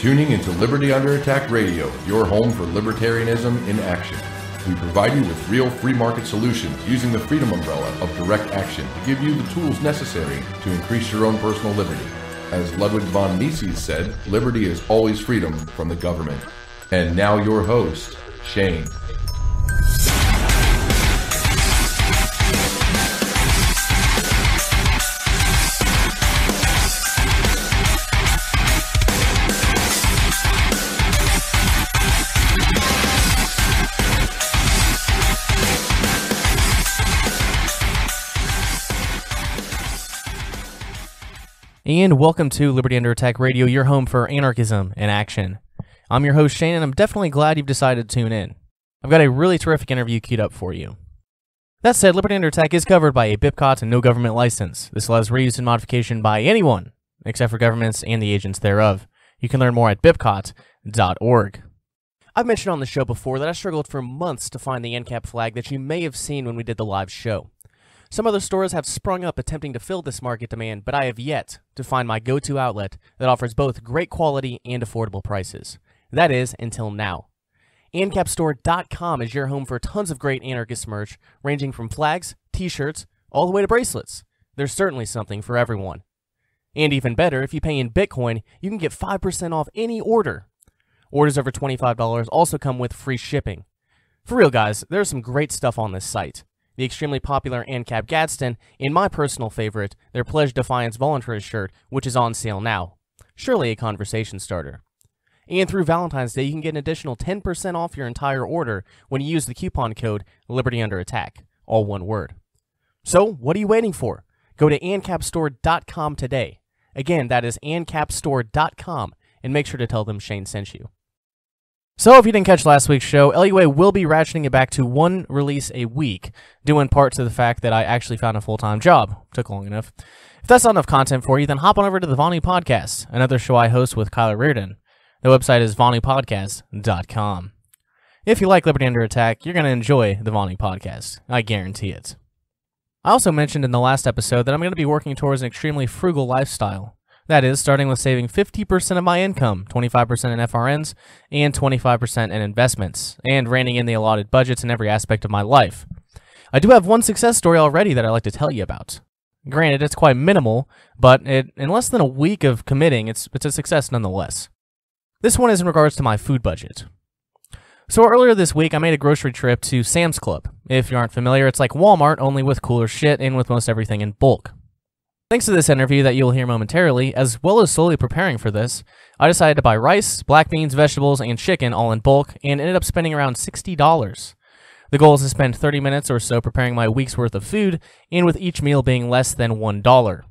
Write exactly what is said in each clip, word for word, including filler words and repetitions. Tuning into Liberty Under Attack Radio, your home for libertarianism in action. We provide you with real free market solutions using the freedom umbrella of direct action to give you the tools necessary to increase your own personal liberty. As Ludwig von Mises said, liberty is always freedom from the government. And now your host, Shane. And welcome to Liberty Under Attack Radio, your home for anarchism and action. I'm your host, Shane, and I'm definitely glad you've decided to tune in. I've got a really terrific interview queued up for you. That said, Liberty Under Attack is covered by a BIPCOT and no government license. This allows reuse and modification by anyone, except for governments and the agents thereof. You can learn more at bipcot dot org. I've mentioned on the show before that I struggled for months to find the ANCAP flag that you may have seen when we did the live show. Some other stores have sprung up attempting to fill this market demand, but I have yet to find my go-to outlet that offers both great quality and affordable prices. That is, until now. Ancap Store dot com is your home for tons of great anarchist merch, ranging from flags, t-shirts, all the way to bracelets. There's certainly something for everyone. And even better, if you pay in Bitcoin, you can get five percent off any order. Orders over twenty-five dollars also come with free shipping. For real, guys, there's some great stuff on this site. The extremely popular ANCAP Gadsden, and my personal favorite, their Pledge Defiance Voluntary shirt, which is on sale now. Surely a conversation starter. And through Valentine's Day, you can get an additional ten percent off your entire order when you use the coupon code LibertyUnderAttack, all one word. So, what are you waiting for? Go to ancap store dot com today. Again, that is ancap store dot com, and make sure to tell them Shane sent you. So if you didn't catch last week's show, L U A will be ratcheting it back to one release a week, due in part to the fact that I actually found a full-time job. Took long enough. If that's not enough content for you, then hop on over to the Vonnie Podcast, another show I host with Kyle Rearden. The website is vonnie podcast dot com. If you like Liberty Under Attack, you're going to enjoy the Vonnie Podcast. I guarantee it. I also mentioned in the last episode that I'm going to be working towards an extremely frugal lifestyle. That is, starting with saving fifty percent of my income, twenty-five percent in F R Ns, and twenty-five percent in investments, and reining in the allotted budgets in every aspect of my life. I do have one success story already that I'd like to tell you about. Granted, it's quite minimal, but it, in less than a week of committing, it's, it's a success nonetheless. This one is in regards to my food budget. So earlier this week, I made a grocery trip to Sam's Club. If you aren't familiar, it's like Walmart, only with cooler shit and with most everything in bulk. Thanks to this interview that you'll hear momentarily, as well as slowly preparing for this, I decided to buy rice, black beans, vegetables, and chicken all in bulk, and ended up spending around sixty dollars. The goal is to spend thirty minutes or so preparing my week's worth of food, and with each meal being less than one dollar.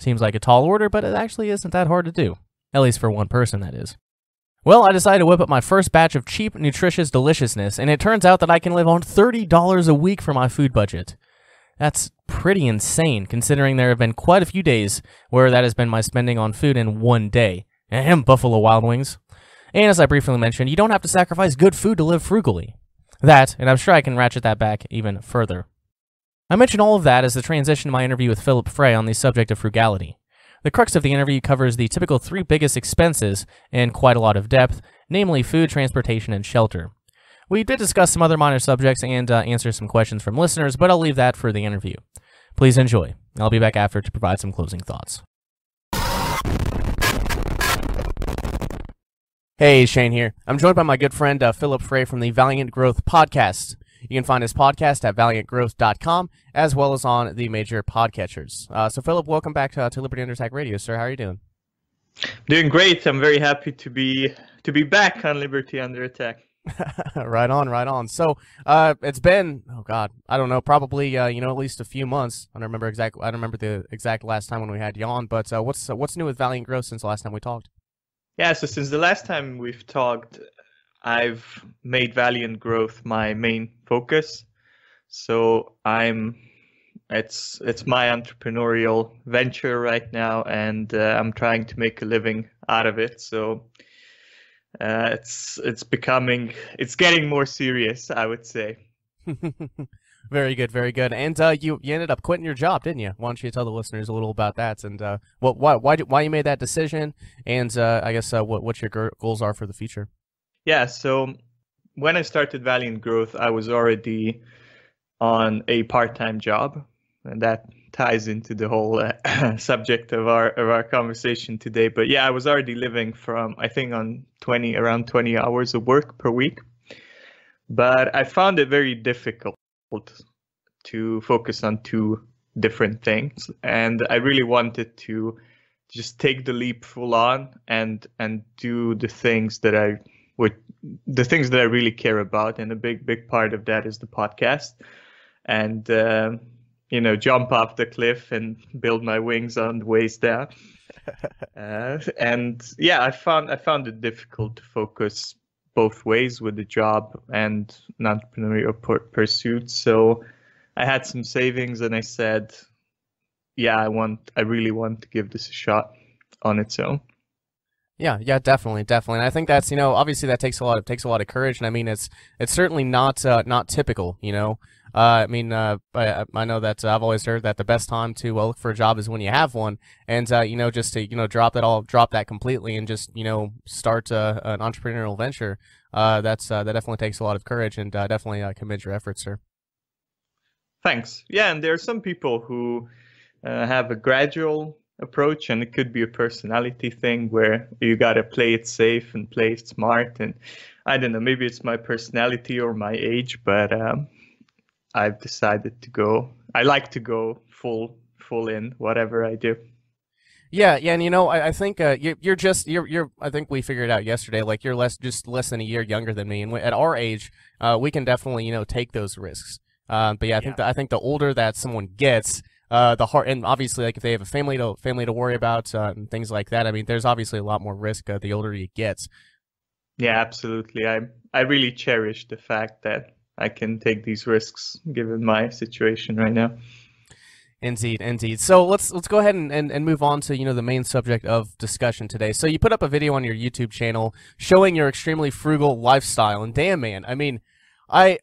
Seems like a tall order, but it actually isn't that hard to do. At least for one person, that is. Well, I decided to whip up my first batch of cheap, nutritious deliciousness, and it turns out that I can live on thirty dollars a week for my food budget. That's pretty insane, considering there have been quite a few days where that has been my spending on food in one day. Ahem, Buffalo Wild Wings. And as I briefly mentioned, you don't have to sacrifice good food to live frugally. That, and I'm sure I can ratchet that back even further. I mention all of that as the transition to my interview with Philip Frey on the subject of frugality. The crux of the interview covers the typical three biggest expenses in quite a lot of depth, namely food, transportation, and shelter. We did discuss some other minor subjects and uh, answer some questions from listeners, but I'll leave that for the interview. Please enjoy. I'll be back after to provide some closing thoughts. Hey, Shane here. I'm joined by my good friend uh, Philip Frey from the Valiant Growth Podcast. You can find his podcast at valiant growth dot com, as well as on the major podcatchers. Uh, so, Philip, welcome back to, uh, to Liberty Under Attack Radio, sir. How are you doing? Doing great. I'm very happy to be to be back on Liberty Under Attack. Right on, right on. So uh, it's been, oh God, I don't know, probably uh, you know, at least a few months. I don't remember exact. I don't remember the exact last time when we had you on. But uh, what's uh, what's new with Valiant Growth since the last time we talked? Yeah, so since the last time we've talked, I've made Valiant Growth my main focus. So I'm, it's it's my entrepreneurial venture right now, and uh, I'm trying to make a living out of it. So uh, it's it's becoming, it's getting more serious, I would say. Very good, very good. And uh, you you ended up quitting your job, didn't you? Why don't you tell the listeners a little about that, and uh, what why why why you made that decision, and uh, I guess uh, what what your goals are for the future? Yeah, so when I started Valiant Growth, I was already on a part-time job, and that ties into the whole uh, subject of our of our conversation today. But yeah, I was already living from I think on twenty around twenty hours of work per week, but I found it very difficult to focus on two different things, and I really wanted to just take the leap full on and and do the things that I would the things that I really care about, and a big big part of that is the podcast. And uh, you know, jump off the cliff and build my wings on the ways down. uh, and yeah, I found I found it difficult to focus both ways with the job and an entrepreneurial pur pursuit. So I had some savings, and I said, yeah, I want, I really want to give this a shot on its own. Yeah, yeah, definitely, definitely. And I think that's, you know, obviously that takes a lot of takes a lot of courage, and I mean, it's it's certainly not uh, not typical, you know. Uh, I mean, uh, I, I know that I've always heard that the best time to uh, look for a job is when you have one, and uh, you know, just to you know drop that all, drop that completely, and just you know start uh, an entrepreneurial venture. Uh, that's uh, that definitely takes a lot of courage, and uh, definitely uh, commend your efforts, sir. Thanks. Yeah, and there are some people who uh, have a gradual approach, and it could be a personality thing where you gotta play it safe and play it smart. And I don't know, maybe it's my personality or my age, but um, I've decided to go. I like to go full, full in whatever I do. Yeah, yeah, and you know, I, I think uh, you, you're just you're you're. I think we figured out yesterday, like you're less just less than a year younger than me, and we, at our age, uh, we can definitely you know take those risks. Uh, but yeah, I think yeah. The, I think the older that someone gets, uh, the hard, and obviously like if they have a family to family to worry about uh, and things like that. I mean, there's obviously a lot more risk uh, the older you get. Yeah, absolutely. I I really cherish the fact that I can take these risks given my situation right now. Indeed, indeed. So let's let's go ahead and, and, and move on to you know the main subject of discussion today. So you put up a video on your YouTube channel showing your extremely frugal lifestyle, and damn man, I mean, I.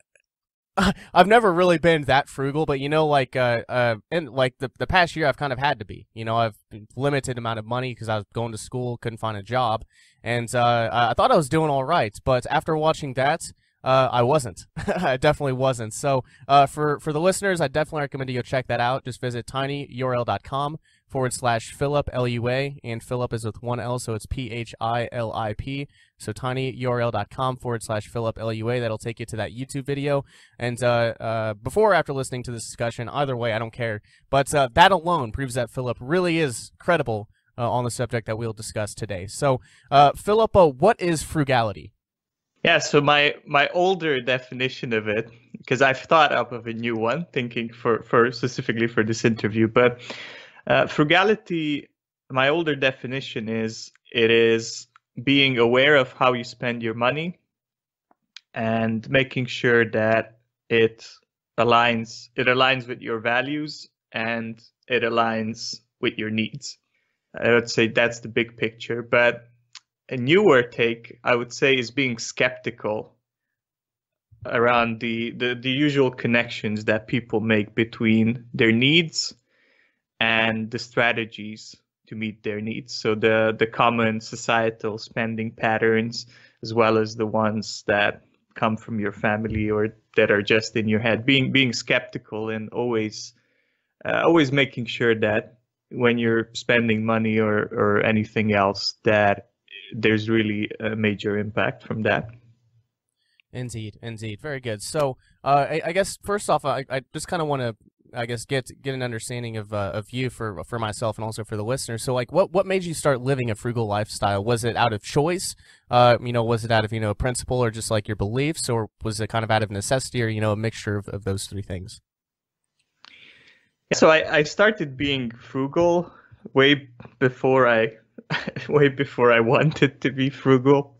I've never really been that frugal, but you know, like, uh, uh, and like the the past year, I've kind of had to be. You know, I've limited amount of money because I was going to school, couldn't find a job, and uh, I thought I was doing all right. But after watching that, uh, I wasn't. I definitely wasn't. So, uh, for for the listeners, I definitely recommend you go check that out. Just visit tinyurl.com forward slash Philip L U A, and Philip is with one L, so it's P H I L I P. So tinyurl.com forward slash Philip L U A. That'll take you to that YouTube video. And uh, uh, before or after listening to this discussion, either way, I don't care. But uh, that alone proves that Philip really is credible uh, on the subject that we'll discuss today. So, uh, Philip, uh, what is frugality? Yeah, so my, my older definition of it, because I've thought up of a new one, thinking for, for specifically for this interview, but uh, frugality, my older definition is it is... being aware of how you spend your money and making sure that it aligns it aligns with your values and it aligns with your needs. I would say that's the big picture, but a newer take I would say is being skeptical around the the, the usual connections that people make between their needs and the strategies to meet their needs. So the the common societal spending patterns, as well as the ones that come from your family or that are just in your head, being being skeptical and always uh, always making sure that when you're spending money or or anything else, that there's really a major impact from that. Indeed, indeed. Very good. So uh, I, I guess first off, I, I just kind of want to I guess get get an understanding of uh, of you for for myself and also for the listeners. So like, what what made you start living a frugal lifestyle? Was it out of choice? Uh, you know, was it out of you know principle or just like your beliefs, or was it kind of out of necessity, or you know, a mixture of of those three things? So I, I started being frugal way before I way before I wanted to be frugal.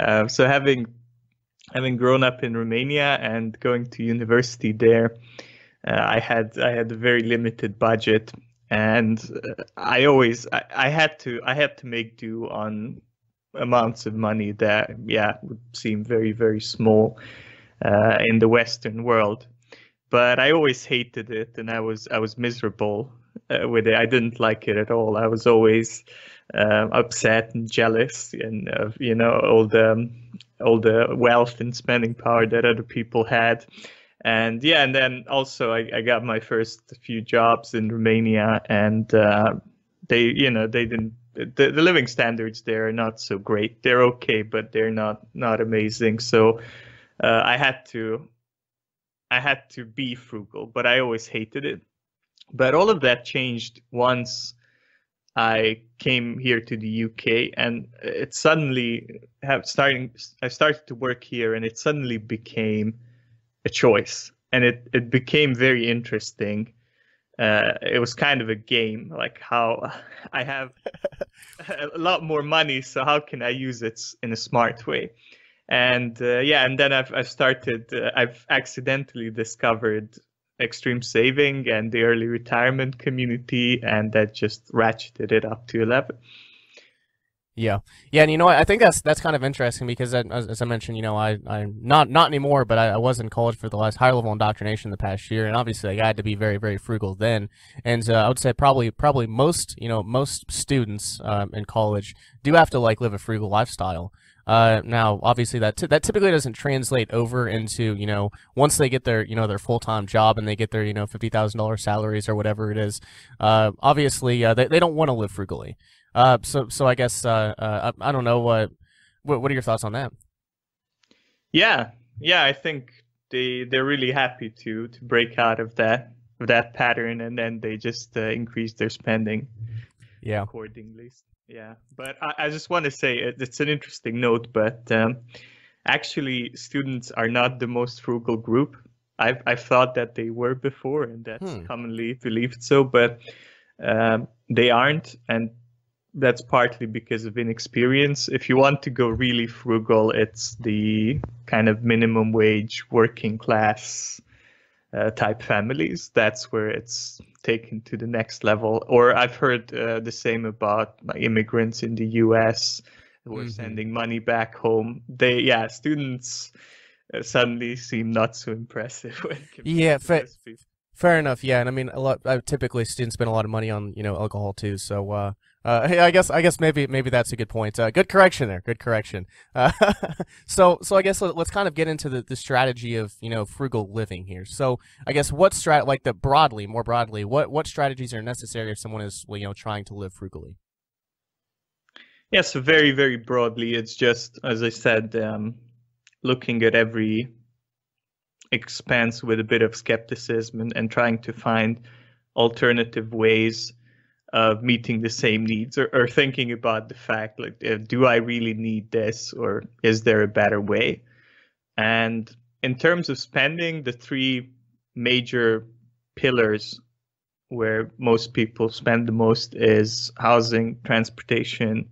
Uh, so having having grown up in Romania and going to university there, uh, I had I had a very limited budget, and uh, I always I, I had to I had to make do on amounts of money that yeah would seem very very small uh, in the Western world. But I always hated it, and I was I was miserable uh, with it. I didn't like it at all. I was always uh, upset and jealous, and uh, you know all the all the wealth and spending power that other people had. And yeah, and then also I, I got my first few jobs in Romania, and uh, they you know they didn't the, the living standards there are not so great. They're okay, but they're not not amazing. So uh, I had to. I had to be frugal, but I always hated it. But all of that changed once I came here to the U K, and it suddenly have starting. I started to work here, and it suddenly became a choice, and it it became very interesting. Uh, it was kind of a game, like how I have a lot more money, so how can I use it in a smart way? And uh, yeah, and then I've, I've started, uh, I've accidentally discovered extreme saving and the early retirement community, and that just ratcheted it up to eleven. Yeah. Yeah. And you know what, I think that's, that's kind of interesting because I, as, as I mentioned, you know, I, I'm not, not anymore, but I, I was in college for the last higher level indoctrination the past year. And obviously I had to be very, very frugal then. And uh, I would say probably, probably most, you know, most students um, in college do have to like live a frugal lifestyle. Uh, now, obviously, that that typically doesn't translate over into, you know, once they get their, you know, their full-time job and they get their, you know, fifty thousand dollar salaries or whatever it is, uh, obviously, uh, they, they don't want to live frugally. Uh, so, so I guess, uh, uh, I, I don't know, uh, what what are your thoughts on that? Yeah, yeah, I think they, they're really happy to, to break out of that, of that pattern, and then they just uh, increase their spending yeah. accordingly. Yeah, but I, I just want to say it, it's an interesting note, but um, actually students are not the most frugal group. I've, I've thought that they were before, and that's hmm. commonly believed so, but um, they aren't, and that's partly because of inexperience. If you want to go really frugal, it's the kind of minimum wage, working class uh, type families. That's where it's taken to the next level. Or I've heard uh, the same about immigrants in the U S who are mm-hmm. sending money back home. They, yeah, students uh, suddenly seem not so impressive. When yeah, fair, fair enough. Yeah, and I mean, a lot. I, typically, students spend a lot of money on you know alcohol too. So, uh, uh, hey, I guess I guess maybe maybe that's a good point. Uh, good correction there. Good correction. Uh, so so I guess let's kind of get into the the strategy of you know frugal living here. So I guess what strat like the broadly more broadly what what strategies are necessary if someone is you know trying to live frugally? Yes, yeah, so very very broadly, it's just as I said, um, looking at every expense with a bit of skepticism and, and trying to find alternative ways of meeting the same needs, or, or thinking about the fact, like, uh, do I really need this, or is there a better way? And in terms of spending, the three major pillars where most people spend the most is housing, transportation,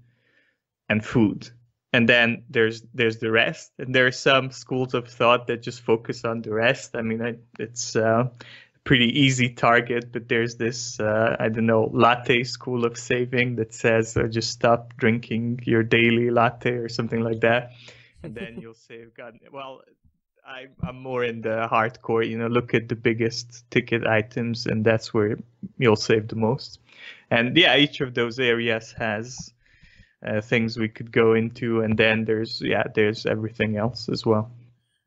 and food. And then there's there's the rest, and there are some schools of thought that just focus on the rest. I mean, I, it's a pretty easy target, but there's this, uh, I don't know, latte school of saving that says uh, just stop drinking your daily latte or something like that, and then you'll save. God, well, I, I'm more in the hardcore, you know, look at the biggest ticket items, and that's where you'll save the most. And yeah, each of those areas has Uh, things we could go into, and then there's yeah there's everything else as well.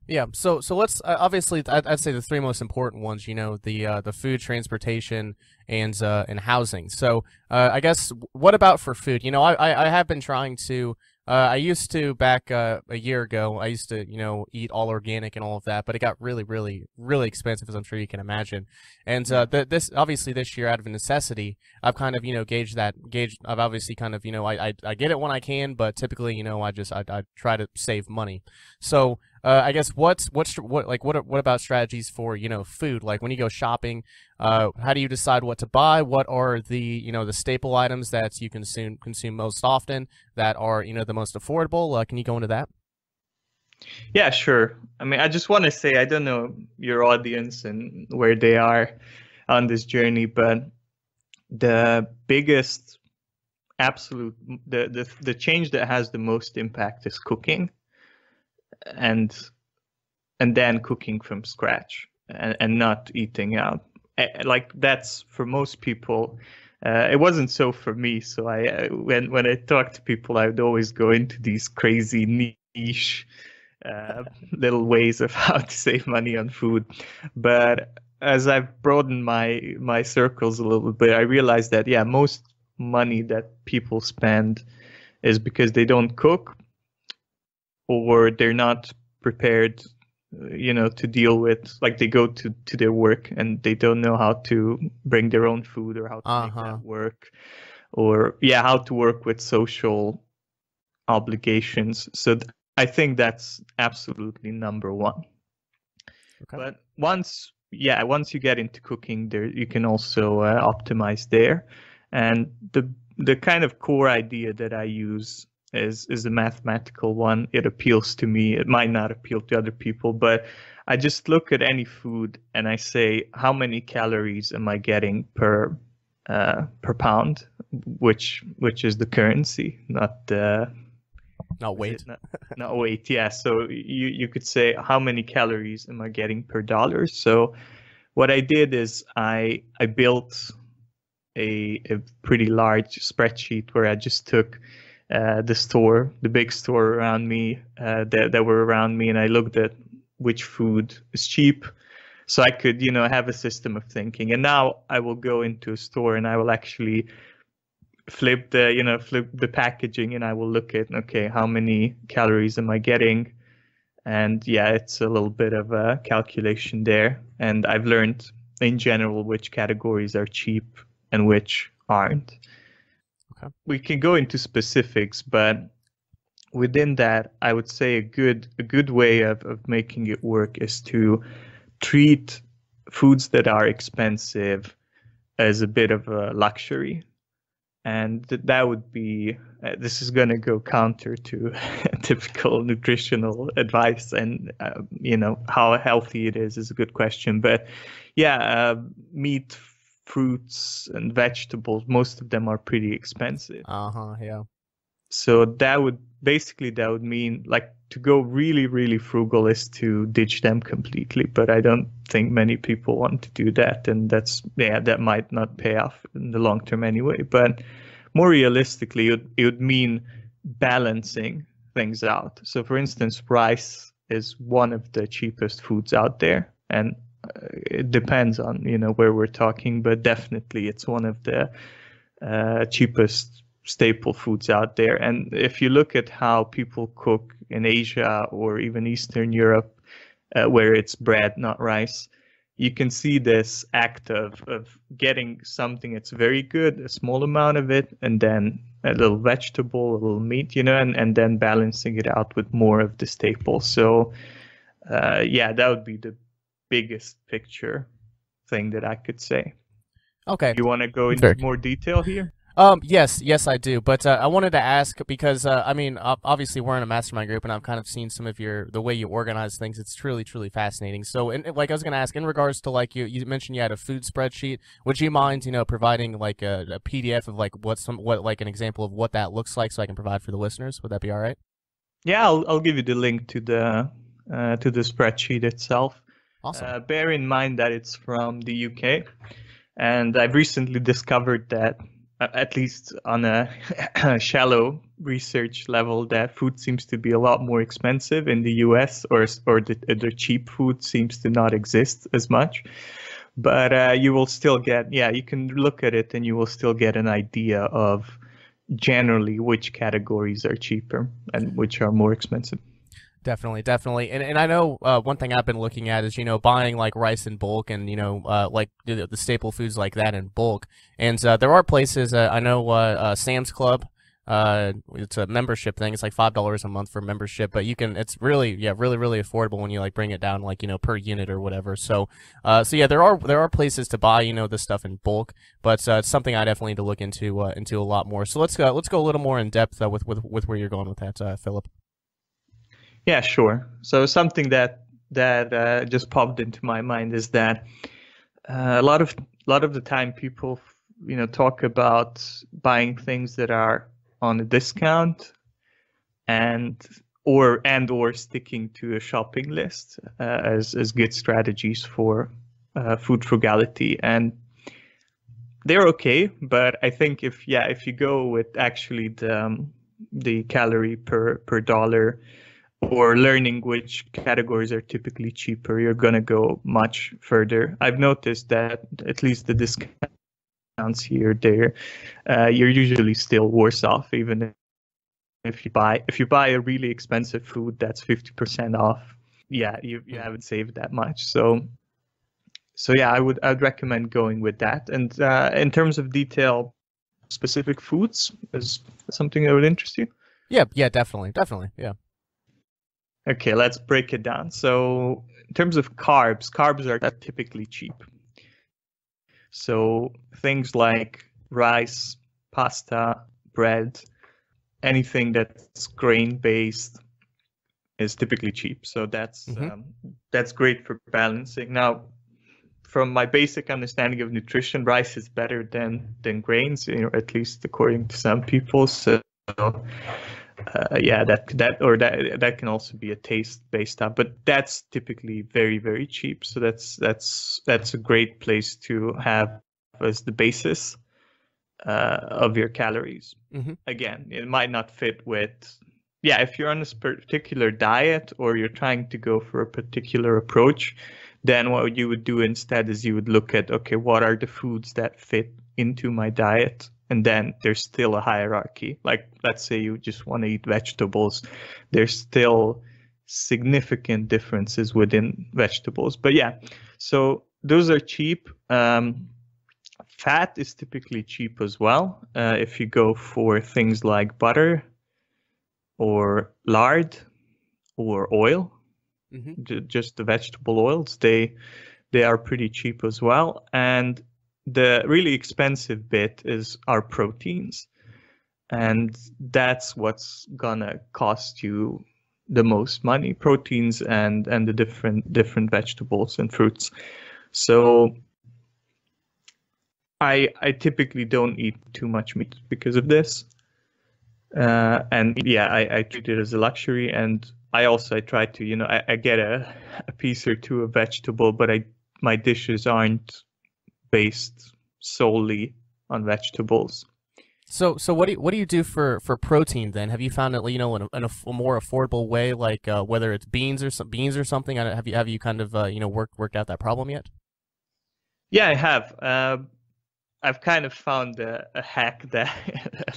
Yeah, so so let's uh, obviously I'd, I'd say the three most important ones, you know, the uh, the food, transportation, and uh, and housing. So uh, I guess what about for food? You know, I I, I have been trying to. Uh, I used to back uh, a year ago. I used to, you know, eat all organic and all of that, but it got really, really, really expensive, as I'm sure you can imagine. And uh, th this, obviously, this year, out of necessity, I've kind of, you know, gauged that. Gauged. I've obviously kind of, you know, I, I, I get it when I can, but typically, you know, I just, I, I try to save money. So uh, I guess what's, what's, what, like, what, what about strategies for, you know, food? Like when you go shopping, uh, how do you decide what to buy? What are the, you know, the staple items that you consume consume most often that are, you know, the most affordable? Uh, can you go into that? Yeah, sure. I mean, I just want to say, I don't know your audience and where they are on this journey, but the biggest absolute, the, the, the change that has the most impact is cooking and, and then cooking from scratch and, and not eating out. Like that's for most people. Uh, it wasn't so for me. So I, when, when I talk to people, I would always go into these crazy niche uh, little ways of how to save money on food. But as I've broadened my, my circles a little bit, I realized that, yeah, most money that people spend is because they don't cook or they're not prepared, you know, to deal with, like they go to, to their work and they don't know how to bring their own food or how to uh-huh. make that work, or yeah, how to work with social obligations. So th- I think that's absolutely number one. Okay. But once, yeah, once you get into cooking there, you can also uh, optimize there. And the, the kind of core idea that I use is is a mathematical one. It appeals to me. It might not appeal to other people, but I just look at any food and I say, how many calories am I getting per uh, per pound, which which is the currency, not the not weight, not, not weight. Yeah. So you you could say, how many calories am I getting per dollar? So what I did is I I built a a pretty large spreadsheet where I just took Uh, the store, the big store around me, uh, that, that were around me, and I looked at which food is cheap, so I could, you know, have a system of thinking. And now I will go into a store and I will actually flip the, you know, flip the packaging, and I will look at, okay, how many calories am I getting? And yeah, it's a little bit of a calculation there. And I've learned in general which categories are cheap and which aren't. We can go into specifics, but within that, I would say a good a good way of, of making it work is to treat foods that are expensive as a bit of a luxury. And th- that would be, uh, this is going to go counter to typical nutritional advice and, uh, you know, how healthy it is is a good question. But yeah, uh, meat, fruits and vegetables, most of them are pretty expensive. Uh-huh, yeah. So that would basically, that would mean like to go really, really frugal is to ditch them completely. But I don't think many people want to do that. And that's, yeah, that might not pay off in the long term anyway. But more realistically, it, it would mean balancing things out. So for instance, rice is one of the cheapest foods out there. And it depends on, you know, where we're talking, but definitely it's one of the uh, cheapest staple foods out there. And if you look at how people cook in Asia or even Eastern Europe, uh, where it's bread, not rice, you can see this act of, of getting something that's very good, a small amount of it, and then a little vegetable, a little meat, you know, and, and then balancing it out with more of the staple. So, uh, yeah, that would be the biggest picture thing that I could say. Okay. You want to go into sure. more detail here? Um, yes, yes, I do. But uh, I wanted to ask because uh, I mean, obviously, we're in a mastermind group, and I've kind of seen some of your the way you organize things. It's truly, truly fascinating. So, and like I was going to ask, in regards to like you, you mentioned you had a food spreadsheet. Would you mind, you know, providing like a, a P D F of like what some what like an example of what that looks like, so I can provide for the listeners? Would that be all right? Yeah, I'll I'll give you the link to the uh, to the spreadsheet itself. Awesome. Uh, bear in mind that it's from the U K, and I've recently discovered that, uh, at least on a shallow research level, that food seems to be a lot more expensive in the U S, or or the, the cheap food seems to not exist as much. But uh, you will still get, yeah, you can look at it and you will still get an idea of generally which categories are cheaper and which are more expensive. Definitely, definitely. And and I know uh, one thing I've been looking at is, you know, buying like rice in bulk and, you know, uh, like the, the staple foods like that in bulk. And uh, there are places, uh, I know uh, uh, Sam's Club, uh, it's a membership thing. It's like five dollars a month for membership, but you can, it's really, yeah, really, really affordable when you like bring it down, like, you know, per unit or whatever. So, uh, so yeah, there are, there are places to buy, you know, this stuff in bulk, but uh, it's something I definitely need to look into, uh, into a lot more. So let's go, let's go a little more in depth uh, with, with, with where you're going with that, uh, Philip. Yeah, sure. So something that that uh, just popped into my mind is that uh, a lot of a lot of the time people, you know, talk about buying things that are on a discount, and or and or sticking to a shopping list uh, as as good strategies for uh, food frugality, and they're okay. But I think if yeah, if you go with actually the um, the calorie per per dollar, or learning which categories are typically cheaper, you're going to go much further. I've noticed that at least the discounts here or there, uh, you're usually still worse off, even if you buy if you buy a really expensive food that's fifty percent off. Yeah, you, you haven't saved that much. So so yeah, I would I'd recommend going with that. And uh, in terms of detail, specific foods is something that would interest you? Yeah, yeah, definitely, definitely, yeah. Okay, let's break it down. So in terms of carbs, carbs are typically cheap. So things like rice, pasta, bread, anything that's grain-based is typically cheap. So that's mm-hmm. um, that's great for balancing. Now, from my basic understanding of nutrition, rice is better than than grains, you know, at least according to some people. So. Uh, yeah, that that or that that can also be a taste-based stuff, but that's typically very very cheap. So that's that's that's a great place to have as the basis uh, of your calories. Mm-hmm. Again, it might not fit with yeah. If you're on this particular diet or you're trying to go for a particular approach, then what you would do instead is you would look at okay, what are the foods that fit into my diet? And then there's still a hierarchy. Like, let's say you just want to eat vegetables. There's still significant differences within vegetables. But yeah, so those are cheap. Um, fat is typically cheap as well. Uh, if you go for things like butter or lard or oil, mm-hmm. just the vegetable oils, they they are pretty cheap as well. And the really expensive bit is our proteins, and that's what's gonna cost you the most money, proteins and and the different different vegetables and fruits. So I I typically don't eat too much meat because of this, uh, and yeah, I, I treat it as a luxury. And I also I try to, you know, I, I get a, a piece or two of vegetable, but I my dishes aren't based solely on vegetables. So, so what do you, what do you do for, for protein then? Have you found it, you know, in a, in a, a more affordable way, like uh, whether it's beans or some beans or something? Have you have you kind of uh, you know worked worked out that problem yet? Yeah, I have. Uh, I've kind of found a, a hack that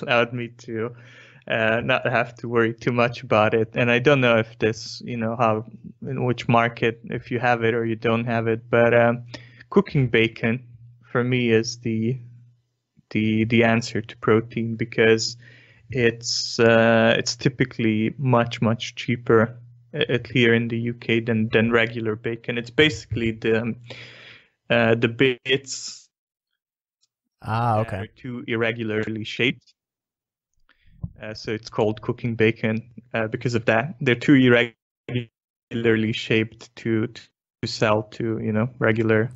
allowed me to uh, not have to worry too much about it. And I don't know if this, you know, how in which market, if you have it or you don't have it, but um, cooking bacon for me is the the the answer to protein, because it's uh, it's typically much much cheaper at here in the U K than than regular bacon. It's basically the uh, the bits ah okay are too irregularly shaped, uh, so it's called cooking bacon uh, because of that. They're too irregularly shaped to to sell to, you know, regular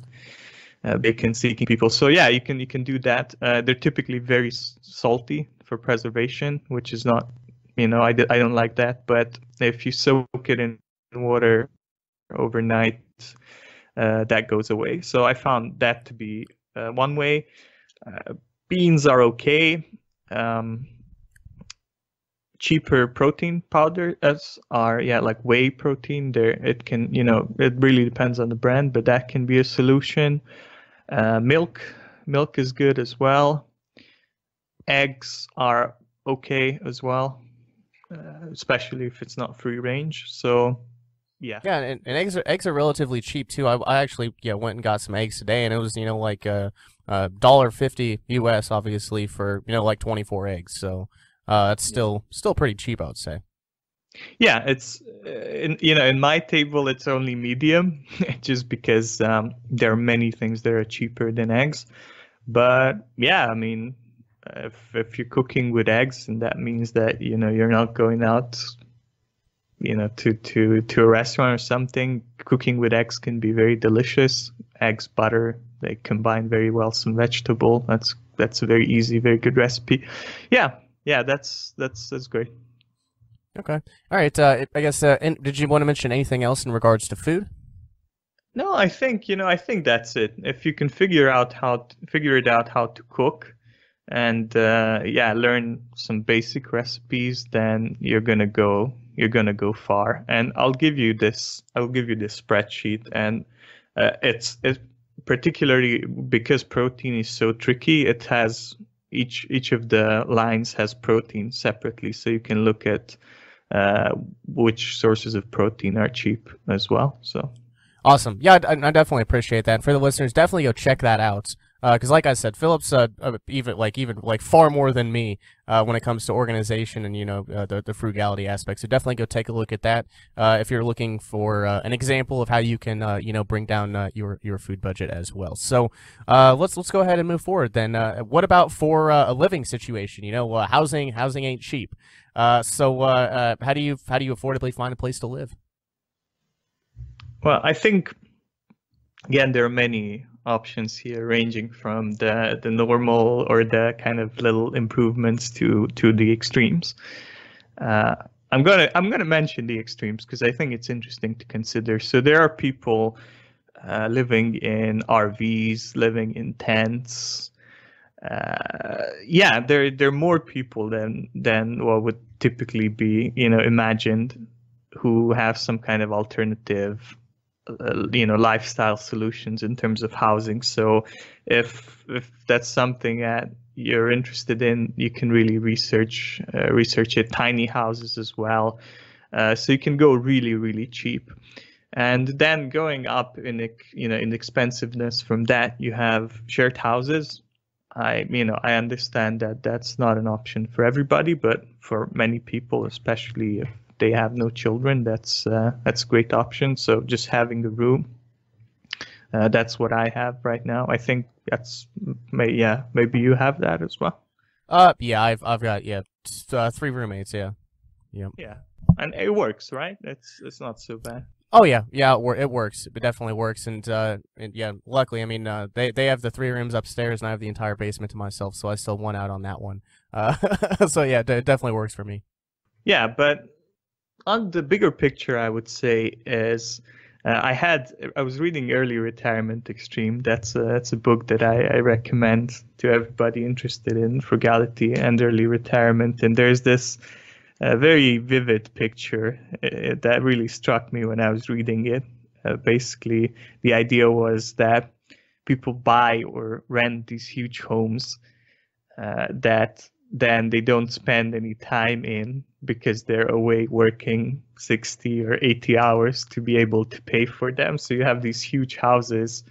Uh, bacon-seeking people. So yeah, you can you can do that. Uh, they're typically very s salty for preservation, which is not, you know, I, I don't like that. But if you soak it in water overnight, uh, that goes away. So I found that to be uh, one way. Uh, beans are okay. Um, cheaper protein powders are yeah like whey protein. There it can, you know, it really depends on the brand, but that can be a solution. Uh, milk, milk is good as well. Eggs are okay as well, uh, especially if it's not free range. So, yeah. Yeah, and, and eggs are eggs are relatively cheap too. I, I actually yeah went and got some eggs today, and it was, you know, like a uh, one dollar fifty U S obviously for, you know, like twenty-four eggs. So uh, it's still still pretty cheap, I would say. Yeah, it's uh, in, you know, in my table it's only medium, just because um, there are many things that are cheaper than eggs. But yeah, I mean, if if you're cooking with eggs, and that means that, you know, you're not going out you know, to, to, to a restaurant or something. Cooking with eggs can be very delicious. Eggs, butter, they combine very well. Some vegetable. That's that's a very easy, very good recipe. Yeah, yeah, that's that's that's great. Okay, all right. Uh, I guess. Uh, and did you want to mention anything else in regards to food? No, I think you know. I think that's it. If you can figure out how to, figure it out how to cook, and uh, yeah, learn some basic recipes, then you're gonna go. You're gonna go far. And I'll give you this. I'll give you this spreadsheet, and uh, it's it's particularly because protein is so tricky. It has each each of the lines has protein separately, so you can look at uh, which sources of protein are cheap as well. So awesome. Yeah, I, I definitely appreciate that. And for the listeners, definitely go check that out. Because, uh, like I said, Philip's uh, even like even like far more than me uh, when it comes to organization and you know uh, the the frugality aspect. So definitely go take a look at that uh, if you're looking for uh, an example of how you can uh, you know bring down uh, your your food budget as well. So uh, let's let's go ahead and move forward. Then uh, what about for uh, a living situation? You know, uh, housing housing ain't cheap. Uh, so uh, uh, how do you how do you affordably find a place to live? Well, I think again there are many options here, ranging from the the normal or the kind of little improvements to to the extremes. Uh, I'm gonna I'm gonna mention the extremes because I think it's interesting to consider. So there are people uh, living in R Vs, living in tents. Uh, yeah, there there are more people than than what would typically be you know imagined, who have some kind of alternative Uh, you know, lifestyle solutions in terms of housing. So if if that's something that you're interested in, you can really research uh, research it. Tiny houses as well. Uh, so you can go really, really cheap. And then going up in, you know, in expensiveness from that, you have shared houses. I, you know, I understand that that's not an option for everybody, but for many people, especially if they have no children, that's uh, that's a great option. So just having a room, uh, that's what I have right now. I think that's may yeah maybe you have that as well. Uh yeah, I've I've got yeah uh, three roommates yeah, yeah yeah and it works, right? It's it's not so bad. Oh yeah, yeah, it, wor it works. It definitely works, and, uh, and yeah, luckily, I mean, uh, they they have the three rooms upstairs, and I have the entire basement to myself, so I still won out on that one. Uh, so yeah, it definitely works for me. Yeah, but on the bigger picture, I would say is uh, I had I was reading Early Retirement Extreme. That's a, that's a book that I, I recommend to everybody interested in frugality and early retirement. And there's this a very vivid picture uh, that really struck me when I was reading it. Uh, basically, the idea was that people buy or rent these huge homes uh, that then they don't spend any time in because they're away working sixty or eighty hours to be able to pay for them. So you have these huge houses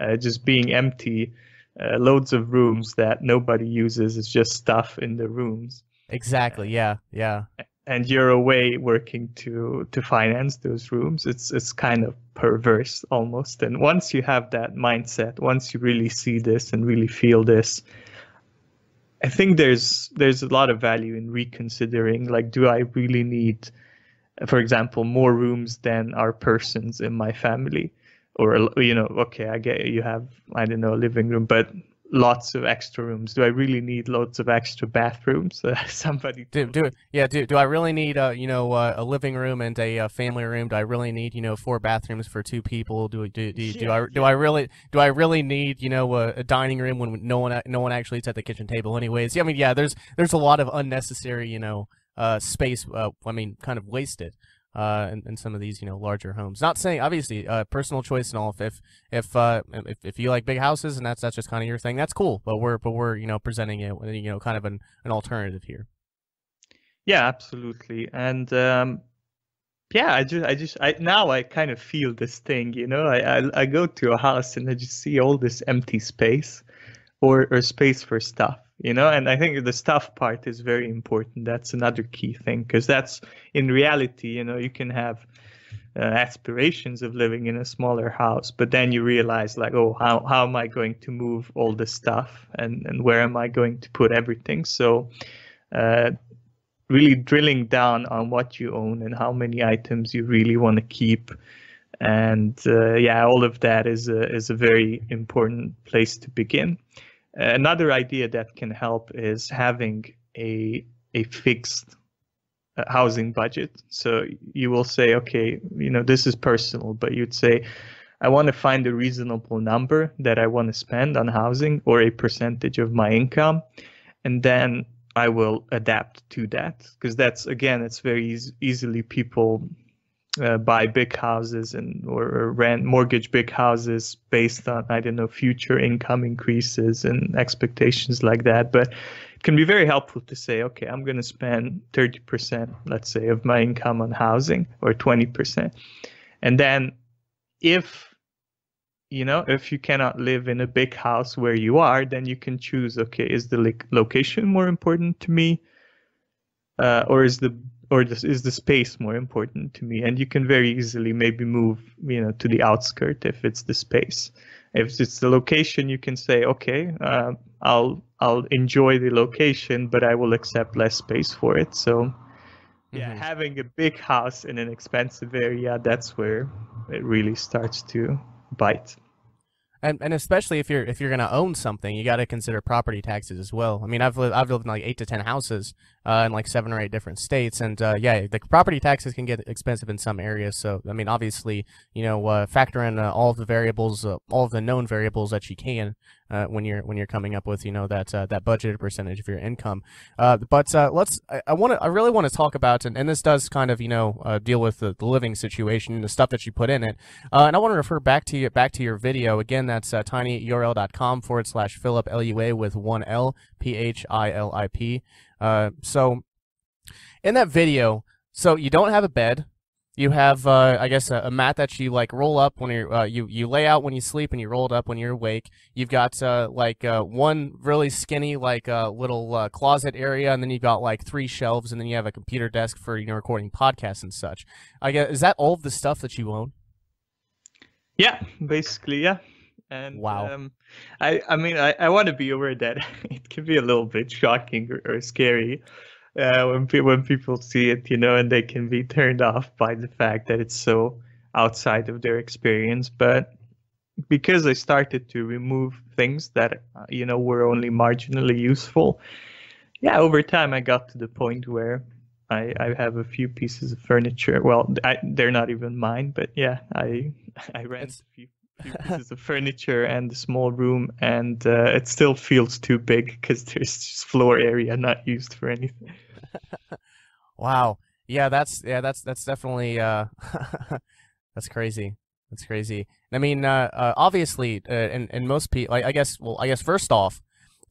uh, just being empty, uh, loads of rooms that nobody uses. It's just stuff in the rooms. Exactly. Yeah. Yeah. And you're away working to to finance those rooms. It's it's kind of perverse almost. And once you have that mindset, once you really see this and really feel this, I think there's there's a lot of value in reconsidering. Like, do I really need, for example, more rooms than are persons in my family? Or you know, okay, I get you have I don't know a living room, but lots of extra rooms. Do I really need lots of extra bathrooms? Uh, somebody do do it. Yeah. Do do I really need uh you know uh, a living room and a uh, family room? Do I really need you know four bathrooms for two people? Do do do, yeah, do I yeah. do I really do I really need you know a, a dining room when no one no one actually eats at the kitchen table anyways? Yeah, I mean yeah. There's there's a lot of unnecessary you know uh space. Uh, I mean kind of wasted. Uh, in, in some of these, you know, larger homes. Not saying, obviously, uh, personal choice and all. If if uh, if if you like big houses and that's that's just kind of your thing, that's cool. But we're but we're you know presenting it, you know, kind of an an alternative here. Yeah, absolutely. And um, yeah, I just I just I now I kind of feel this thing, you know. I I, I go to a house and I just see all this empty space, or or space for stuff. You know, and I think the stuff part is very important. That's another key thing, because that's in reality, you know, you can have uh, aspirations of living in a smaller house, but then you realize like, oh, how, how am I going to move all this stuff and, and where am I going to put everything? So uh, really drilling down on what you own and how many items you really want to keep. And uh, yeah, all of that is a, is a very important place to begin. Another idea that can help is having a a fixed housing budget. So you will say, okay, you know, this is personal, but you'd say, I want to find a reasonable number that I want to spend on housing or a percentage of my income. And then I will adapt to that, because that's, again, it's very easy, easily people uh, buy big houses and or, or rent mortgage big houses based on, I don't know, future income increases and expectations like that. But it can be very helpful to say, okay, I'm going to spend thirty percent, let's say, of my income on housing, or twenty percent. And then if, you know, if you cannot live in a big house where you are, then you can choose, okay, is the location more important to me? Uh, or is the or this, is the space more important to me? And you can very easily maybe move, you know, to the outskirt if it's the space. If it's the location, you can say, okay, uh, I'll I'll enjoy the location, but I will accept less space for it. So yeah, mm-hmm. having a big house in an expensive area, that's where it really starts to bite. And and especially if you're if you're gonna own something, you got to consider property taxes as well. I mean, I've lived I've lived in like eight to ten houses uh, in like seven or eight different states, and uh, yeah, the property taxes can get expensive in some areas. So I mean, obviously, you know, uh, factor in uh, all of the variables, uh, all of the known variables that you can uh, when you're when you're coming up with, you know, that uh, that budgeted percentage of your income. Uh, but uh, let's I, I want to I really want to talk about, and and this does kind of, you know, uh, deal with the, the living situation, the stuff that you put in it, uh, and I want to refer back to you back to your video again. That's uh, tinyurl.com forward slash Philip L U A with one L P H I L I P. Uh, so in that video, so you don't have a bed. You have, uh, I guess, a, a mat that you like roll up when you're, uh, you you lay out when you sleep, and you roll it up when you're awake. You've got uh, like uh, one really skinny like uh, little uh, closet area, and then you've got like three shelves, and then you have a computer desk for, you know, recording podcasts and such. I guess, is that all of the stuff that you own? Yeah, basically, yeah. And wow. um, I, I mean, I, I want to be aware that it can be a little bit shocking or, or scary uh, when, pe when people see it, you know, and they can be turned off by the fact that it's so outside of their experience. But because I started to remove things that, you know, were only marginally useful, yeah, over time I got to the point where I, I have a few pieces of furniture. Well, I, they're not even mine, but yeah, I, I rent it's a few. Few pieces of furniture and a small room, and uh, it still feels too big because there's just floor area not used for anything. Wow. Yeah, that's yeah, that's that's definitely uh, that's crazy. That's crazy. I mean, uh, uh, obviously, uh, and and most people, like, I guess, well, I guess first off,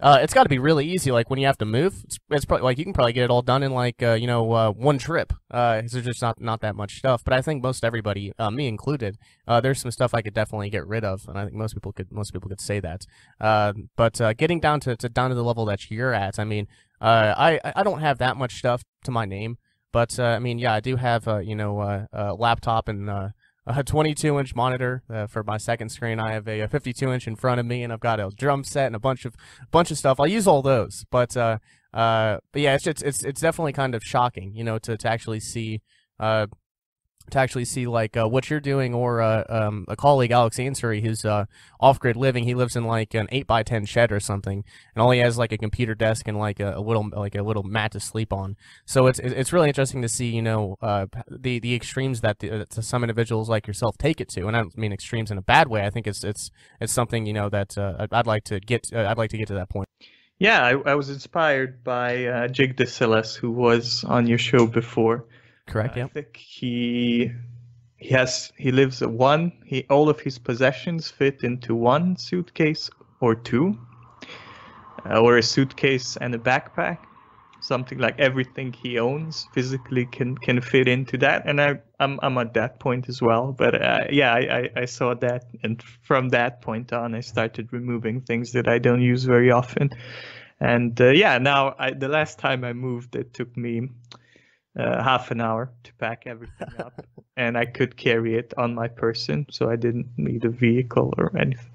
uh, it's got to be really easy. Like when you have to move, it's, it's probably like you can probably get it all done in like uh, you know uh, one trip. Uh, there's just not not that much stuff. But I think most everybody, uh, me included, uh, there's some stuff I could definitely get rid of, and I think most people could most people could say that. Uh, but uh, getting down to, to down to the level that you're at, I mean, uh, I I don't have that much stuff to my name, but uh, I mean, yeah, I do have uh, you know uh, a laptop and. Uh, A twenty-two inch monitor uh, for my second screen. I have a, a fifty-two inch in front of me, and I've got a drum set and a bunch of bunch of stuff. I use all those, but uh, uh, but yeah, it's just, it's it's definitely kind of shocking, you know, to to actually see uh, to actually see like uh, what you're doing, or uh, um, a colleague, Alex Ansari, who's uh, off-grid living. He lives in like an eight by ten shed or something, and all he has is like a computer desk and like a, a little like a little mat to sleep on. So it's it's really interesting to see, you know, uh, the the extremes that the, to some individuals like yourself take it to, and I don't mean extremes in a bad way. I think it's it's it's something, you know, that uh, I'd like to get uh, I'd like to get to that point. Yeah, I, I was inspired by uh, Jake Desyllas, who was on your show before. Correct. Yeah. I think he he has he lives at one. He all of his possessions fit into one suitcase or two, uh, or a suitcase and a backpack. Something like everything he owns physically can can fit into that. And I I'm I'm at that point as well. But uh, yeah, I, I I saw that, and from that point on, I started removing things that I don't use very often. And uh, yeah, now I, the last time I moved, it took me. Uh, half an hour to pack everything up, and I could carry it on my person, so I didn't need a vehicle or anything.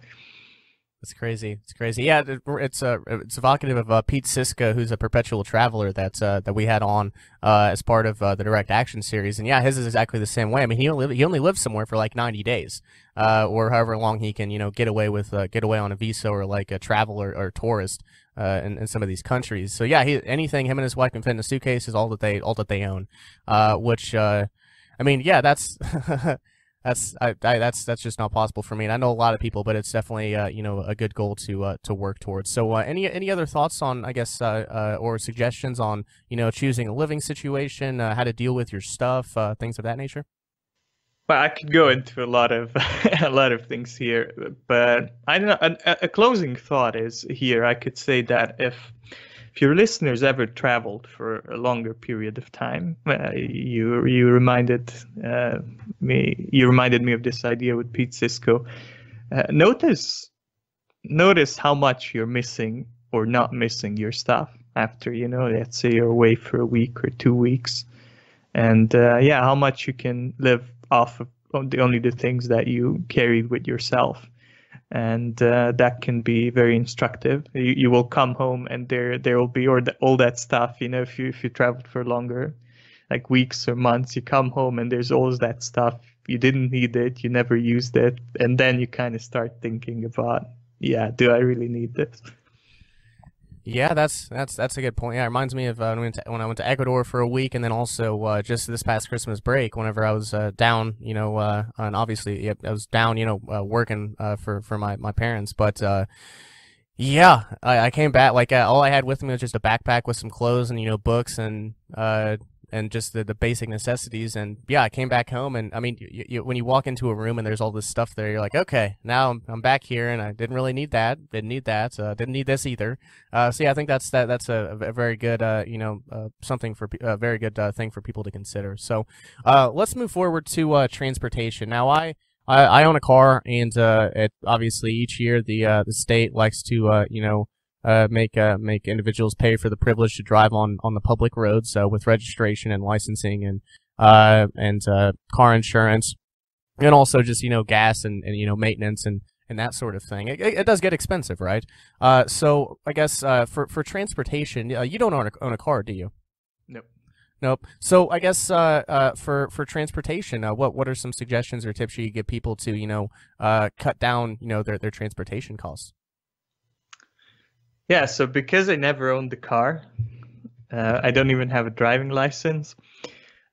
It's crazy. It's crazy. Yeah, it's uh, it's evocative of uh, Pete Sisko, who's a perpetual traveler that's uh, that we had on uh, as part of uh, the Direct Action series. And yeah, his is exactly the same way. I mean, he only he only lives somewhere for like ninety days, uh, or however long he can, you know, get away with uh, get away on a visa or like a traveler or tourist uh, in, in some of these countries. So yeah, he, anything him and his wife can fit in a suitcase is all that they all that they own. Uh, which uh, I mean, yeah, that's. That's I, I that's that's just not possible for me, and I know a lot of people, but it's definitely uh, you know, a good goal to uh, to work towards. So uh, any any other thoughts on, I guess, uh, uh, or suggestions on, you know, choosing a living situation, uh, how to deal with your stuff, uh, things of that nature? Well, I could go into a lot of a lot of things here, but I don't know. A, a closing thought is here. I could say that if if your listeners ever traveled for a longer period of time, uh, you you reminded uh, me you reminded me of this idea with Pete Sisko. Uh, notice notice how much you're missing or not missing your stuff after, you know, let's say you're away for a week or two weeks, and uh, yeah, how much you can live off of only the things that you carried with yourself. And uh, that can be very instructive. You, you will come home and there there will be all, the, all that stuff. You know, if you if you traveled for longer, like weeks or months, you come home and there's all that stuff. You didn't need it. You never used it. And then you kind of start thinking about, yeah, do I really need this? Yeah, that's that's that's a good point. Yeah, it reminds me of uh, when, we went to, when I went to Ecuador for a week, and then also uh, just this past Christmas break, whenever I was uh, down, you know, uh, and obviously I was down, you know, uh, working uh, for for my my parents, but. Uh, Yeah, I, I came back, like, uh, all I had with me was just a backpack with some clothes and, you know, books and uh, and just the, the basic necessities. And yeah, I came back home, and I mean, you, you, when you walk into a room and there's all this stuff there, you're like, okay, now I'm, I'm back here, and I didn't really need that, didn't need that, uh, didn't need this either. Uh, so yeah, I think that's that that's a, a very good, uh, you know, uh, something for a very good uh, thing for people to consider. So uh, let's move forward to uh, transportation. Now, I. I own a car, and uh, it, obviously each year the uh, the state likes to uh, you know uh, make uh, make individuals pay for the privilege to drive on on the public roads uh, with registration and licensing and uh, and uh, car insurance, and also just, you know, gas and, and you know maintenance and, and that sort of thing. It, it does get expensive, right? Uh, so I guess uh, for for transportation, uh, you don't own a, own a car, do you? Nope. Nope. So I guess uh, uh, for for transportation, uh, what what are some suggestions or tips you give people to, you know, uh, cut down, you know, their their transportation costs? Yeah. So because I never owned the car, uh, I don't even have a driving license.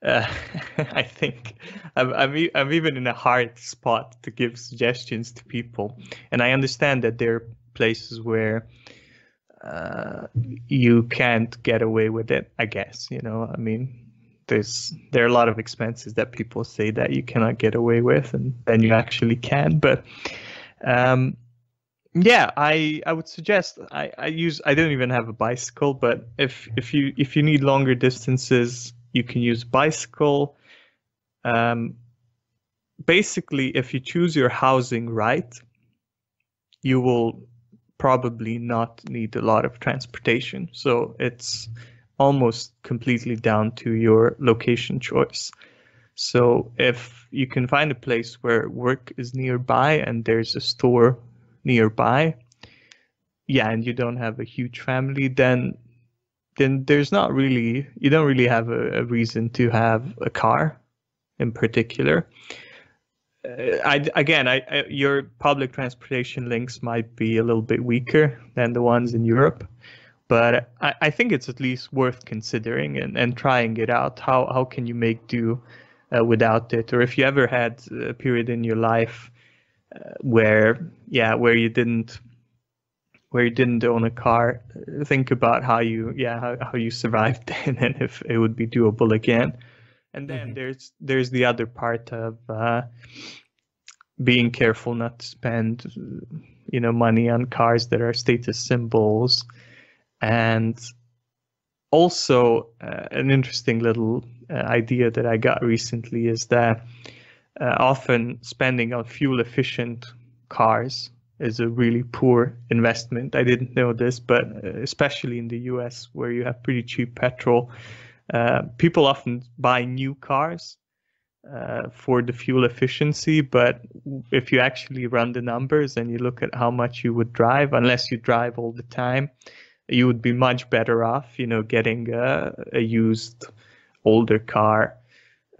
Uh, I think I'm I'm, e I'm even in a hard spot to give suggestions to people, and I understand that there are places where. Uh, you can't get away with it, I guess, you know, I mean, there's there are a lot of expenses that people say that you cannot get away with, and then you actually can. But um, yeah, I I would suggest I, I use I don't even have a bicycle, but if if you if you need longer distances, you can use bicycle. Um, basically, if you choose your housing right, you will probably not need a lot of transportation. So it's almost completely down to your location choice. So if you can find a place where work is nearby and there's a store nearby, yeah, and you don't have a huge family, then then there's not really, you don't really have a, a reason to have a car in particular. I, again, I, I, your public transportation links might be a little bit weaker than the ones in Europe, but I, I think it's at least worth considering and, and trying it out. How, how can you make do uh, without it? Or if you ever had a period in your life uh, where, yeah, where you didn't, where you didn't own a car, think about how you, yeah, how, how you survived and then if it would be doable again. And then mm-hmm. there's there's the other part of uh, being careful not to spend, you know, money on cars that are status symbols. And also uh, an interesting little uh, idea that I got recently is that uh, often spending on fuel efficient cars is a really poor investment. I didn't know this, but especially in the U S where you have pretty cheap petrol, Uh, people often buy new cars uh, for the fuel efficiency. But if you actually run the numbers and you look at how much you would drive, unless you drive all the time, you would be much better off, you know, getting a, a used older car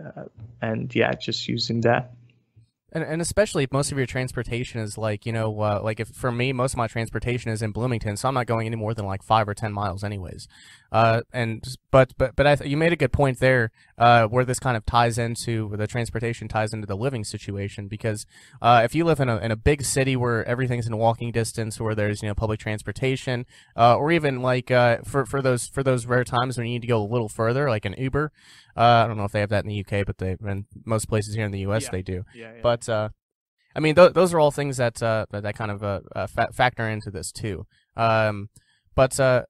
uh, and yeah, just using that. And, and especially if most of your transportation is like, you know, uh, like if for me, most of my transportation is in Bloomington, so I'm not going any more than like five or ten miles anyways. Uh, and but but but I th you made a good point there, uh, where this kind of ties into where the transportation ties into the living situation, because uh, if you live in a in a big city where everything's in walking distance, where there's you know public transportation, uh, or even like uh, for for those for those rare times when you need to go a little further, like an Uber. Uh, I don't know if they have that in the U K, but they in most places here in the U S yeah. they do. Yeah, yeah. But uh, I mean, th those are all things that uh, that kind of uh, uh, fa factor into this too. Um, but, uh,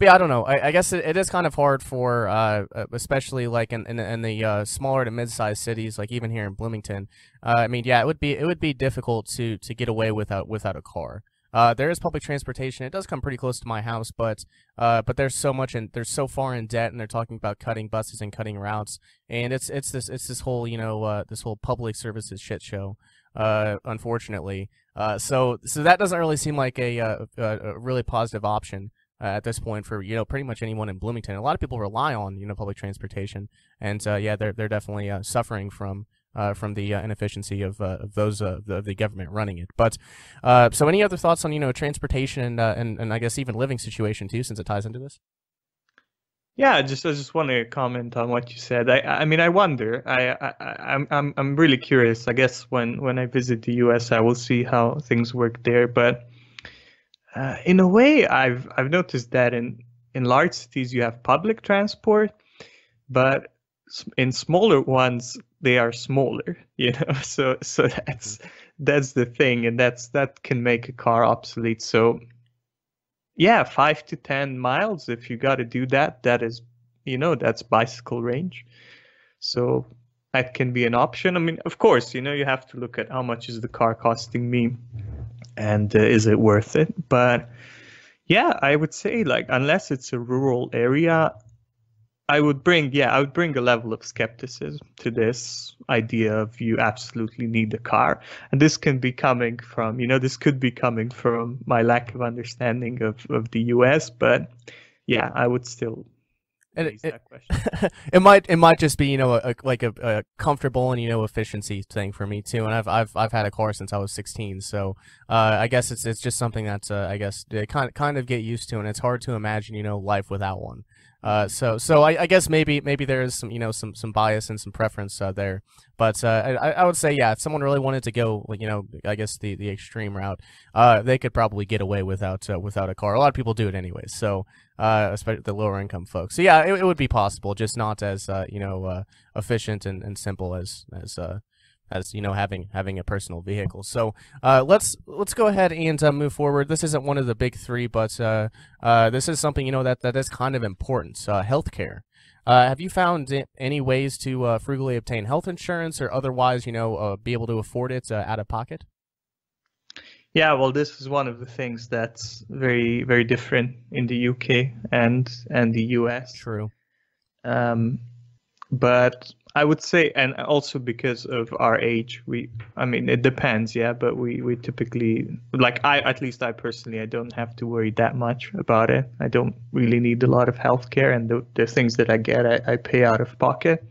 but yeah, I don't know. I, I guess it, it is kind of hard for, uh, especially like in in, in the uh, smaller to mid-sized cities, like even here in Bloomington. Uh, I mean, yeah, it would be it would be difficult to to get away without without a car. Uh, there is public transportation. It does come pretty close to my house, but uh, but there's so much and they're so far in debt, and they're talking about cutting buses and cutting routes, and it's it's this it's this whole you know uh, this whole public services shit show, uh, unfortunately. Uh, so so that doesn't really seem like a a, a really positive option uh, at this point for you know pretty much anyone in Bloomington. A lot of people rely on you know public transportation, and uh, yeah, they're they're definitely uh, suffering from. Uh, from the uh, inefficiency of, uh, of those uh, the, the government running it. But uh, so any other thoughts on you know transportation and, uh, and and I guess even living situation too, since it ties into this? Yeah, just I just want to comment on what you said. I I mean I wonder. I, I I'm I'm I'm really curious. I guess when when I visit the U S, I will see how things work there. But uh, in a way, I've I've noticed that in in large cities you have public transport, but in smaller ones, they are smaller, you know, so so that's that's the thing, and that's that can make a car obsolete. So yeah, five to ten miles, if you got to do that, that is, you know, that's bicycle range. So that can be an option. I mean, of course, you know, you have to look at how much is the car costing me, and uh, is it worth it? But yeah, I would say like unless it's a rural area. I would bring, yeah, I would bring a level of skepticism to this idea of you absolutely need a car. And this can be coming from, you know, this could be coming from my lack of understanding of, of the U S, but yeah, I would still raise that question. It might, it might just be, you know, a, like a, a comfortable and, you know, efficiency thing for me too. And I've, I've, I've had a car since I was sixteen. So uh, I guess it's, it's just something that's, uh, I guess, kind, kind of get used to. And it's hard to imagine, you know, life without one. Uh, so, so I, I guess maybe maybe there is some you know some some bias and some preference uh, there, but uh, I I would say yeah, if someone really wanted to go you know I guess the the extreme route, uh, they could probably get away without uh, without a car. A lot of people do it anyways, so uh, especially the lower income folks. So yeah, it, it would be possible, just not as uh, you know uh, efficient and, and simple as as uh, as you know having having a personal vehicle. So uh, let's let's go ahead and uh, move forward. This isn't one of the big three, but. Uh, Uh, this is something, you know, that, that is kind of important, uh, healthcare. Uh, have you found any ways to uh, frugally obtain health insurance or otherwise, you know, uh, be able to afford it uh, out of pocket? Yeah, well, this is one of the things that's very, very different in the U K and, and the U S. True. Um, but I would say, and also because of our age, we, I mean, it depends, yeah, but we, we typically, like I, at least I personally, I don't have to worry that much about it. I don't really need a lot of healthcare, and the, the things that I get, I, I pay out of pocket.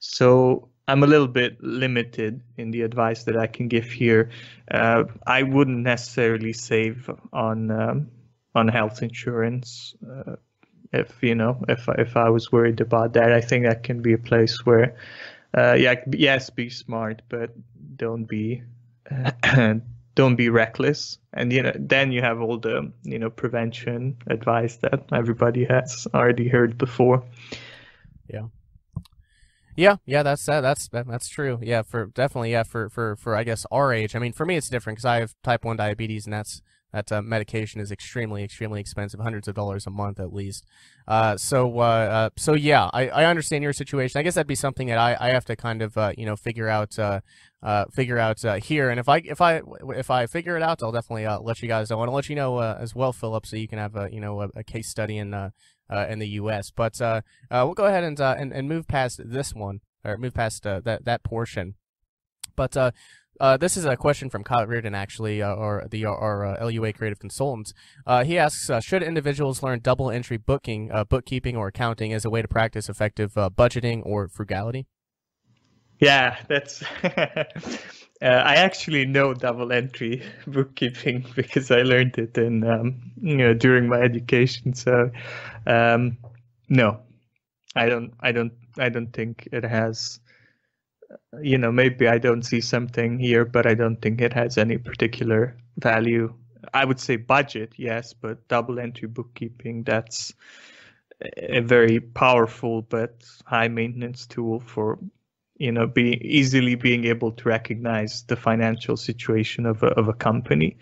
So I'm a little bit limited in the advice that I can give here. Uh, I wouldn't necessarily save on, um, on health insurance, uh, If you know, if if I was worried about that, I think that can be a place where, uh, yeah, yes, be smart, but don't be, uh, don't be reckless. And you know, then you have all the you know prevention advice that everybody has already heard before. Yeah. Yeah, yeah, that's that, that's that, that's true. Yeah, for definitely, yeah, for for for I guess our age. I mean, for me, it's different because I have type one diabetes, and that's. That uh, medication is extremely, extremely expensive, hundreds of dollars a month at least. Uh, so, uh, uh, so yeah, I, I understand your situation. I guess that'd be something that I, I have to kind of, uh, you know, figure out, uh, uh, figure out uh, here. And if I, if I, if I figure it out, I'll definitely uh, let you guys know. I want to let you know uh, as well, Philip, so you can have a, you know, a, a case study in, uh, uh, in the U S. But uh, uh, we'll go ahead and, uh, and and move past this one. or move past uh, that that portion. But uh, uh, this is a question from Kyle Rearden, actually, uh, or the our uh, L U A Creative Consultants. Uh, he asks, uh, should individuals learn double entry booking, uh, bookkeeping, or accounting as a way to practice effective uh, budgeting or frugality? Yeah, that's. Uh, I actually know double entry bookkeeping because I learned it in um, you know, during my education. So um, no, I don't. I don't. I don't think it has. You know, maybe I don't see something here, but I don't think it has any particular value. I would say budget, yes, but double entry bookkeeping, that's a very powerful but high maintenance tool for, you know, be easily being able to recognize the financial situation of a, of a company.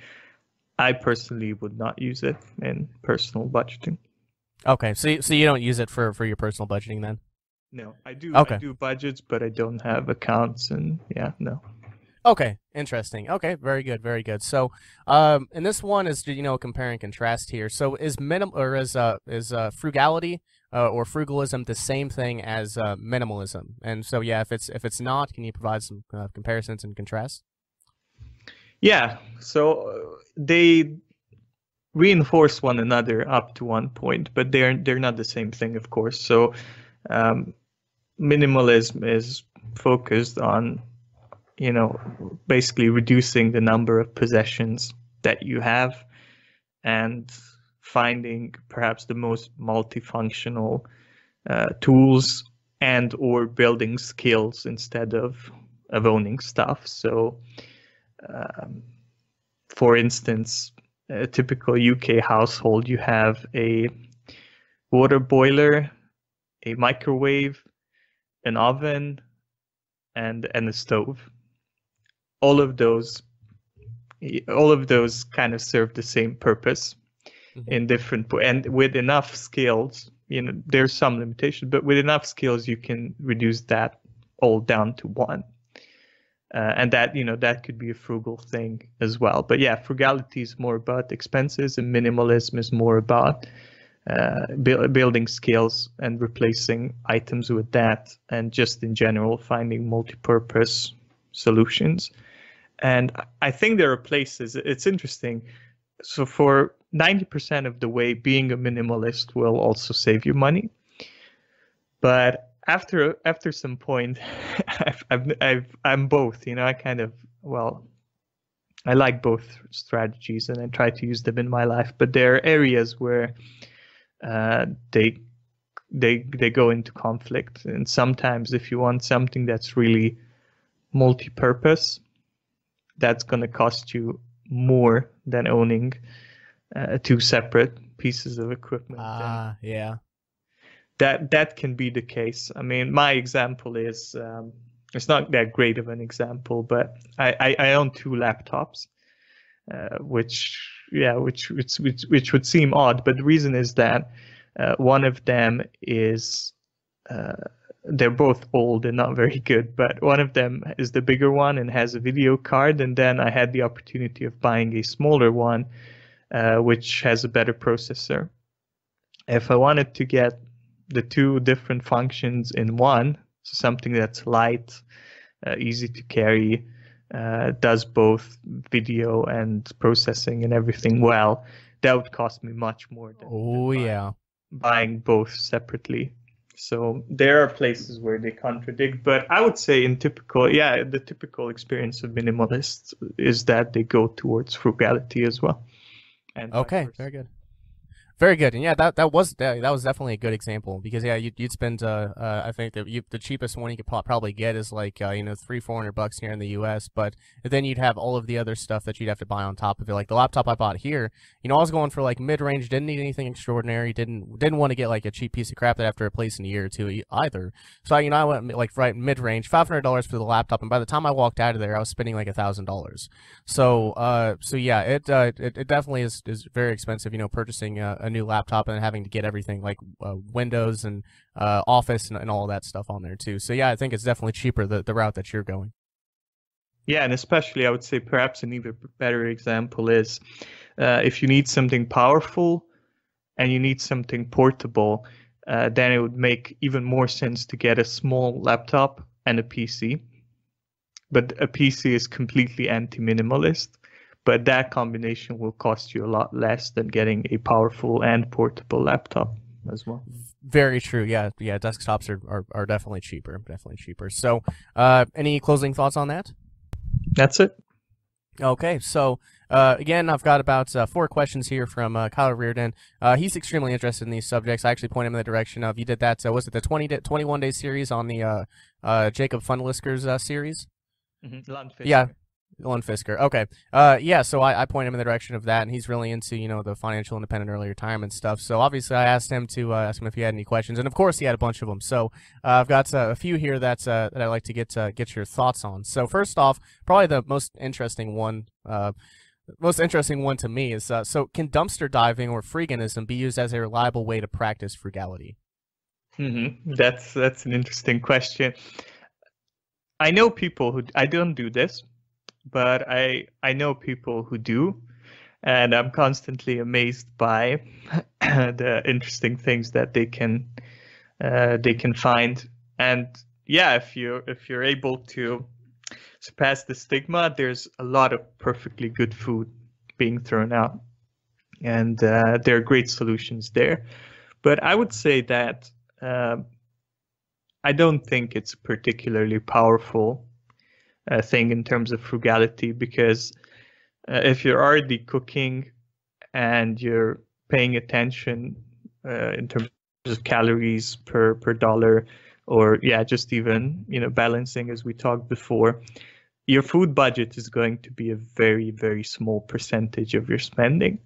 I personally would not use it in personal budgeting. Okay, so so you don't use it for for your personal budgeting then? No, I do. Okay. I do budgets, but I don't have accounts, and yeah, no. Okay, interesting. Okay, very good, very good. So, um, and this one is, you know, compare and contrast here. So, is minim or is uh is uh frugality uh, or frugalism the same thing as uh, minimalism? And so, yeah, if it's if it's not, can you provide some uh, comparisons and contrasts? Yeah. So they reinforce one another up to one point, but they're they're not the same thing, of course. So. Um, minimalism is focused on, you know, basically reducing the number of possessions that you have and finding perhaps the most multifunctional uh, tools and or building skills instead of, of owning stuff. So, um, for instance, a typical U K household, you have a water boiler, a microwave, an oven, and and a stove. All of those, all of those kind of serve the same purpose, mm-hmm. in different and with enough skills. You know, there's some limitations, but with enough skills, you can reduce that all down to one. Uh, and that, you know, that could be a frugal thing as well. But yeah, frugality is more about expenses, and minimalism is more about Uh, build, building skills and replacing items with that, and just in general finding multi-purpose solutions. And I think there are places, it's interesting, so for ninety percent of the way, being a minimalist will also save you money, but after after some point I've, I've, I've, I'm both, you know, I kind of, well, I like both strategies and I try to use them in my life, but there are areas where Uh, they they they go into conflict. And sometimes if you want something that's really multi-purpose, that's going to cost you more than owning uh, two separate pieces of equipment. Ah, uh, yeah. That that can be the case. I mean, my example is, um, it's not that great of an example, but I, I, I own two laptops, uh, which... Yeah, which, which which which would seem odd, but the reason is that uh, one of them is uh, they're both old and not very good, but one of them is the bigger one and has a video card, and then I had the opportunity of buying a smaller one, uh, which has a better processor. If I wanted to get the two different functions in one, so something that's light, uh, easy to carry, Uh, does both video and processing and everything well, that would cost me much more than, oh, than buying, yeah. buying both separately. So there are places where they contradict, but I would say in typical, yeah, the typical experience of minimalists is that they go towards frugality as well. And okay, very good. Very good, and yeah, that that was that, that was definitely a good example, because yeah, you, you'd spend uh, uh I think that you, the cheapest one you could probably get is like uh, you know three four hundred bucks here in the U S, but then you'd have all of the other stuff that you'd have to buy on top of it. Like the laptop I bought here, you know, I was going for like mid range, didn't need anything extraordinary, didn't didn't want to get like a cheap piece of crap that I have to replace in a year or two either. So you know, I went like right mid range, five hundred dollars for the laptop, and by the time I walked out of there, I was spending like a thousand dollars. So uh so yeah, it uh it, it definitely is is very expensive, you know, purchasing uh. a new laptop and having to get everything like uh, Windows and uh, Office and, and all that stuff on there too. So yeah, I think it's definitely cheaper the, the route that you're going. Yeah, and especially I would say perhaps an even better example is uh, if you need something powerful and you need something portable, uh, then it would make even more sense to get a small laptop and a P C. But a P C is completely anti-minimalist, but that combination will cost you a lot less than getting a powerful and portable laptop as well. Very true. Yeah, yeah. Desktops are, are, are definitely cheaper, definitely cheaper. So uh, any closing thoughts on that? That's it. Okay, so uh, again, I've got about uh, four questions here from uh, Kyle Rearden. Uh, he's extremely interested in these subjects. I actually point him in the direction of, you did that, so was it the twenty-one day series on the uh, uh, Jacob Fundlisker's uh, series? Mm-hmm. Ellen Fisker. Yeah, Ellen Fisker. Okay. Uh, yeah, so I, I point him in the direction of that, and he's really into, you know, the financial independent early retirement stuff. So obviously I asked him to uh, ask him if he had any questions, and of course he had a bunch of them. So uh, I've got uh, a few here that, uh, that I'd like to get uh, get your thoughts on. So first off, probably the most interesting one, uh, most interesting one to me is, uh, so can dumpster diving or freeganism be used as a reliable way to practice frugality? Mm-hmm. That's, that's an interesting question. I know people who, I don't do this, but I I know people who do, and I'm constantly amazed by the interesting things that they can uh, they can find. And yeah, if you if you're able to surpass the stigma, there's a lot of perfectly good food being thrown out, and uh, there are great solutions there. But I would say that. Uh, I don't think it's a particularly powerful uh, thing in terms of frugality, because uh, if you're already cooking and you're paying attention uh, in terms of calories per, per dollar, or yeah, just even, you know, balancing as we talked before, your food budget is going to be a very, very small percentage of your spending.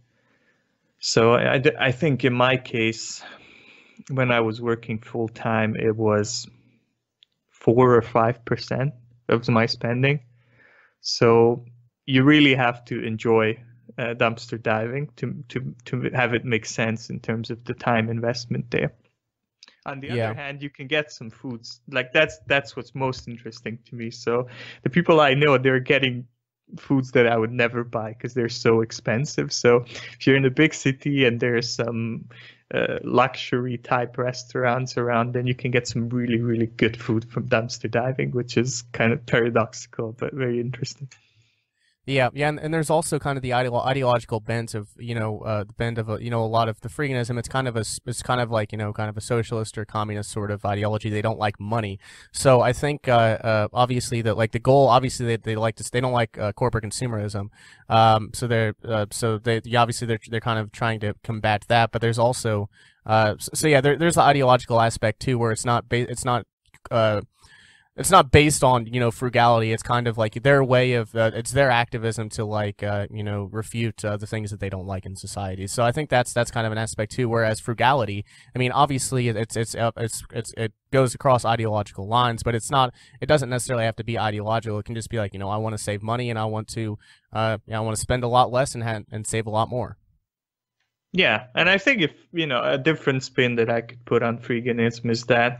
So I, I think in my case, when I was working full time, it was four or five percent of my spending. So you really have to enjoy uh, dumpster diving to to to have it make sense in terms of the time investment there. On the yeah. other hand, you can get some foods, like that's that's what's most interesting to me. So the people I know, they're getting foods that I would never buy because they're so expensive. So if you're in a big city and there's some Uh, luxury type restaurants around, then you can get some really, really good food from dumpster diving, which is kind of paradoxical, but very interesting. Yeah, yeah, and, and there's also kind of the ideolo ideological bent of, you know, uh, the bend of, a, you know, a lot of the freeganism. It's kind of a, it's kind of like, you know, kind of a socialist or communist sort of ideology. They don't like money, so I think uh, uh, obviously that, like, the goal, obviously they they like to, they don't like uh, corporate consumerism, um, so they're uh, so they obviously they're they're kind of trying to combat that. But there's also uh, so, so yeah, there, there's the ideological aspect too, where it's not ba it's not. Uh, It's not based on, you know, frugality. It's kind of like their way of, uh, it's their activism to, like, uh, you know, refute uh, the things that they don't like in society. So I think that's that's kind of an aspect too. Whereas frugality, I mean, obviously it's it's uh, it's it's it goes across ideological lines, but it's not. It doesn't necessarily have to be ideological. It can just be like, you know, I want to save money and I want to, uh, you know, I want to spend a lot less and ha and save a lot more. Yeah, and I think if you know a different spin that I could put on freeganism is that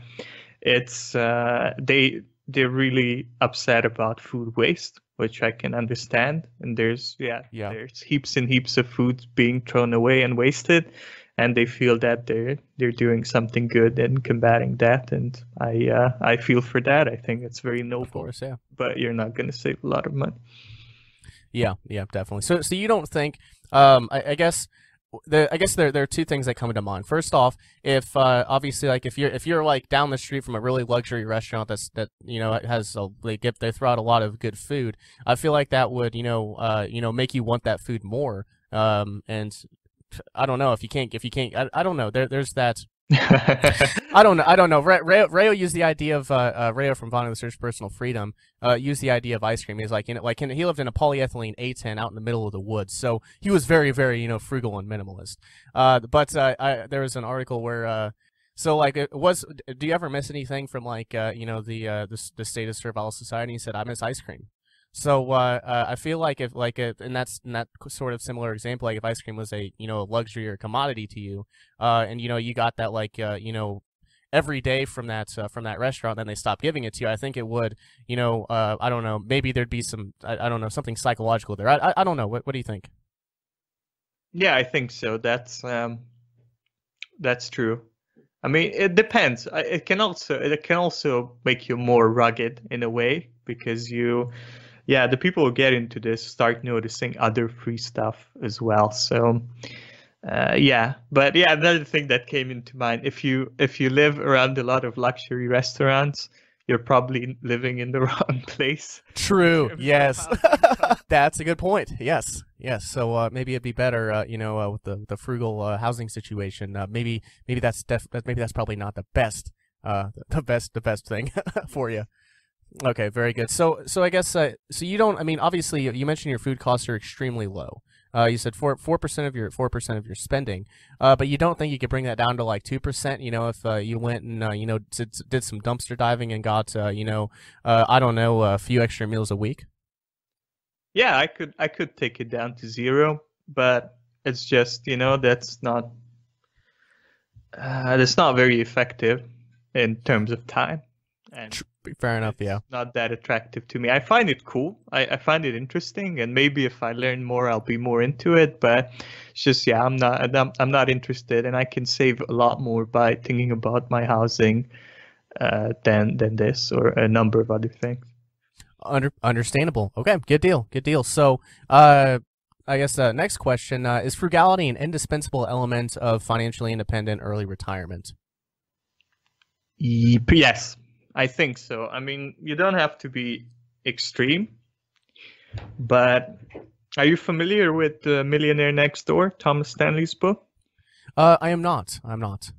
it's uh, they. They're really upset about food waste, which I can understand. And there's, yeah, yeah, there's heaps and heaps of food being thrown away and wasted, and they feel that they're they're doing something good in combating that. And I uh, I feel for that. I think it's very noble. Of course, yeah. But you're not going to save a lot of money. Yeah, yeah, definitely. So, so you don't think? Um, I, I guess. The, I guess there there are two things that come to mind. First off, if uh, obviously like if you're if you're like down the street from a really luxury restaurant that's that you know has a, they get they throw out a lot of good food, I feel like that would you know uh you know make you want that food more. Um, and I don't know if you can't if you can't I I don't know there there's that. I don't know. I don't know. Rayo, Rayo used the idea of uh, uh, Rayo from Vonnie the Search Personal Freedom. Uh, used the idea of ice cream. He's like, you know, like he lived in a polyethylene A ten out in the middle of the woods, so he was very, very, you know, frugal and minimalist. Uh, but uh, I, there was an article where, uh, so like, it was. Do you ever miss anything from like, uh, you know, the uh, the the state of survival society? He said, I miss ice cream. So uh, uh, I feel like if like a, and that's in that sort of similar example, like if ice cream was a you know a luxury or commodity to you, uh, and you know you got that like uh, you know every day from that uh, from that restaurant, then they stopped giving it to you. I think it would you know uh, I don't know maybe there'd be some I, I don't know something psychological there. I I, I don't know what what do you think? Yeah, I think so. That's um that's true. I mean, it depends. It can also it can also make you more rugged in a way, because you, yeah, the people who get into this start noticing other free stuff as well. So, uh, yeah. But yeah, another thing that came into mind: if you if you live around a lot of luxury restaurants, you're probably living in the wrong place. True. Yes. That's a good point. Yes. Yes. So uh, maybe it'd be better, uh, you know, uh, with the the frugal uh, housing situation. Uh, maybe maybe that's def maybe that's probably not the best, uh, the best the best thing for you. Okay. Very good. So so I guess uh, so you don't. I mean, obviously, you mentioned your food costs are extremely low. Uh, you said four four percent of your four percent of your spending, uh, but you don't think you could bring that down to like two percent? You know, if uh, you went and uh, you know did, did some dumpster diving and got uh, you know uh, I don't know a few extra meals a week. Yeah, I could I could take it down to zero, but it's just you know that's not uh, that's not very effective in terms of time. And fair enough, yeah. It's not that attractive to me. I find it cool. I, I find it interesting, and maybe if I learn more, I'll be more into it. But it's just, yeah, I'm not. I'm, I'm not interested, and I can save a lot more by thinking about my housing uh, than than this or a number of other things. Under understandable. Okay, good deal, good deal. So, uh, I guess the uh, next question uh, is: frugality an indispensable element of financially independent early retirement? Yes. I think so. I mean, you don't have to be extreme, but are you familiar with The Millionaire Next Door, Thomas Stanley's book? Uh, I am not. I'm not.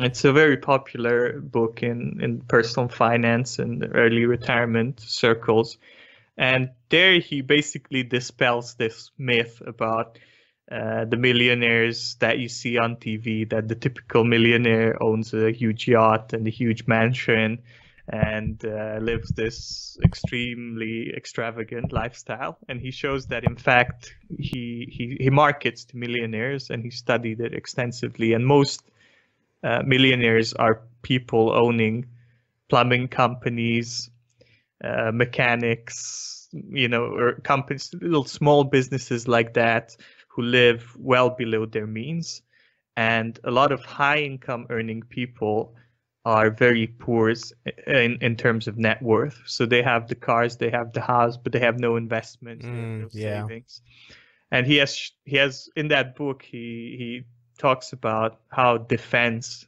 It's a very popular book in, in personal finance and early retirement circles. And there he basically dispels this myth about Uh, the millionaires that you see on T V, that the typical millionaire owns a huge yacht and a huge mansion and uh, lives this extremely extravagant lifestyle. And he shows that, in fact, he, he, he markets to millionaires, and he studied it extensively. And most uh, millionaires are people owning plumbing companies, uh, mechanics, you know, or companies, little small businesses like that, who live well below their means. And a lot of high income earning people are very poor in, in terms of net worth. So they have the cars, they have the house, but they have no investments, mm, they have no yeah. savings. And he has, he has in that book, he, he talks about how defense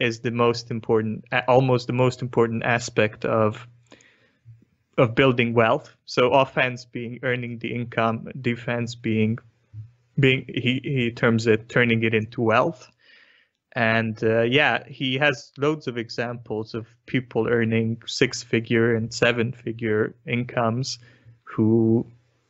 is the most important, almost the most important aspect of of building wealth. So offense being earning the income, defense being being he, he terms it turning it into wealth. And uh, yeah, he has loads of examples of people earning six figure and seven figure incomes who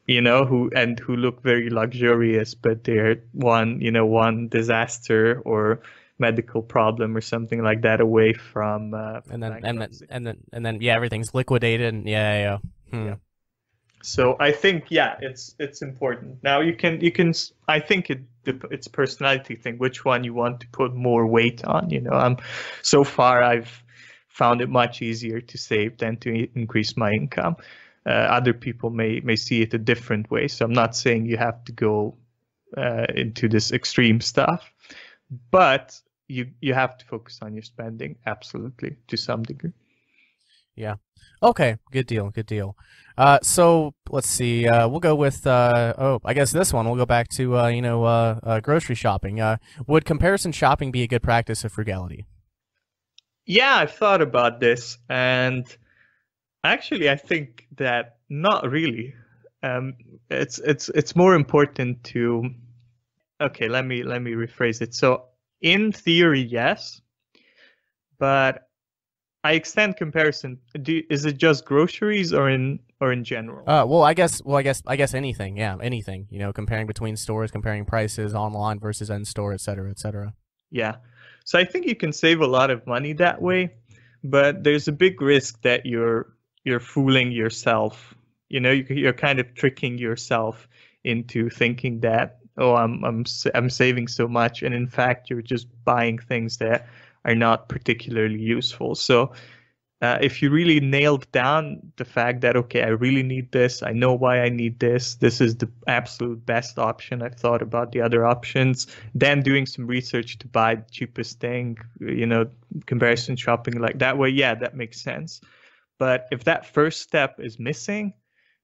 you know who and who look very luxurious, but they're one you know one disaster or medical problem or something like that away from uh, and then and then, and then and then yeah everything's liquidated and yeah yeah, hmm. yeah. So I think, yeah, it's it's important. Now you can you can I think it it's personality thing, which one you want to put more weight on. You know, I'm so far I've found it much easier to save than to increase my income. Uh, other people may may see it a different way. So I'm not saying you have to go uh, into this extreme stuff, but you you have to focus on your spending absolutely to some degree. Yeah. Okay. Good deal. Good deal. Uh, so let's see. Uh, we'll go with. Uh, oh, I guess this one. We'll go back to uh, you know uh, uh, grocery shopping. Uh, would comparison shopping be a good practice of frugality? Yeah, I've thought about this, and actually, I think that not really. Um, it's it's it's more important to. Okay, let me let me rephrase it. So in theory, yes, but I extend comparison. Do, is it just groceries or in or in general? Uh, well, I guess. Well, I guess. I guess anything. Yeah, anything. You know, comparing between stores, comparing prices online versus in store, et cetera, et cetera. Yeah. So I think you can save a lot of money that way, but there's a big risk that you're you're fooling yourself. You know, you, you're kind of tricking yourself into thinking that oh, I'm I'm I'm saving so much, and in fact, you're just buying things that are not particularly useful. So Uh, if you really nailed down the fact that, okay, I really need this, I know why I need this, this is the absolute best option, I've thought about the other options, then doing some research to buy the cheapest thing, you know, comparison shopping like that way, yeah, that makes sense. But if that first step is missing,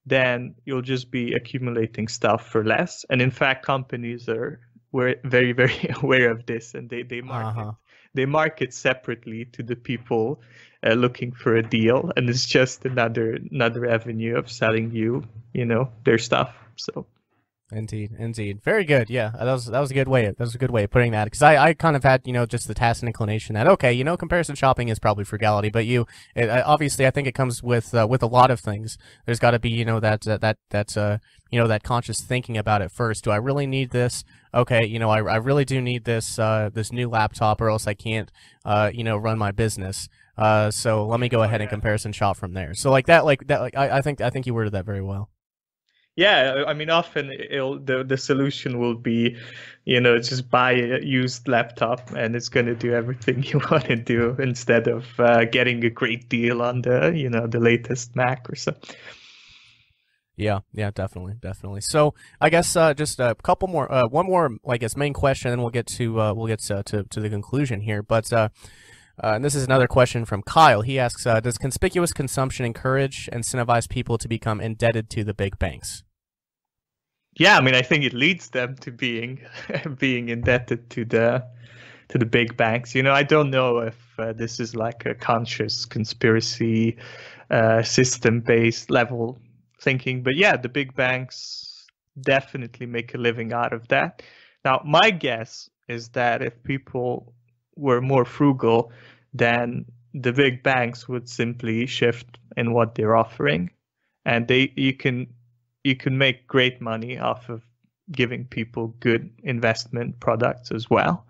then you'll just be accumulating stuff for less. And in fact, companies are we're very, very aware of this, and they, they market. Uh-huh. They market separately to the people uh, looking for a deal, and it's just another another avenue of selling you, you know, their stuff. So, indeed, indeed, very good. Yeah, that was that was a good way. That was a good way of putting that, because I I kind of had, you know, just the tacit inclination that, okay, you know, comparison shopping is probably frugality, but you it, obviously I think it comes with uh, with a lot of things. There's got to be, you know, that that that that's uh you know, that conscious thinking about it first. Do I really need this? Okay, you know, I, I really do need this uh, this new laptop, or else I can't, uh, you know, run my business. Uh, so let me go ahead and comparison shop from there. So like that, like that, like, I, I think I think you worded that very well. Yeah, I mean, often it'll, the the solution will be, you know, just buy a used laptop, and it's going to do everything you want to do, instead of uh, getting a great deal on the, you know, the latest Mac or something. Yeah, yeah, definitely, definitely. So I guess uh, just a couple more, uh, one more, I guess, main question, and we'll get to uh, we'll get to, to to the conclusion here. But uh, uh, and this is another question from Kyle. He asks, uh, does conspicuous consumption encourage, incentivize people to become indebted to the big banks? Yeah, I mean, I think it leads them to being being indebted to the to the big banks. You know, I don't know if uh, this is like a conscious conspiracy, uh, system-based level thinking, but yeah, the big banks definitely make a living out of that. Now, my guess is that if people were more frugal, then the big banks would simply shift in what they're offering, and they you can you can make great money off of giving people good investment products as well.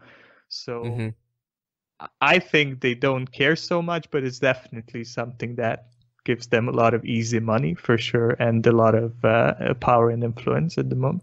So mm-hmm. I think they don't care so much, but it's definitely something that gives them a lot of easy money for sure, and a lot of uh, power and influence at the moment.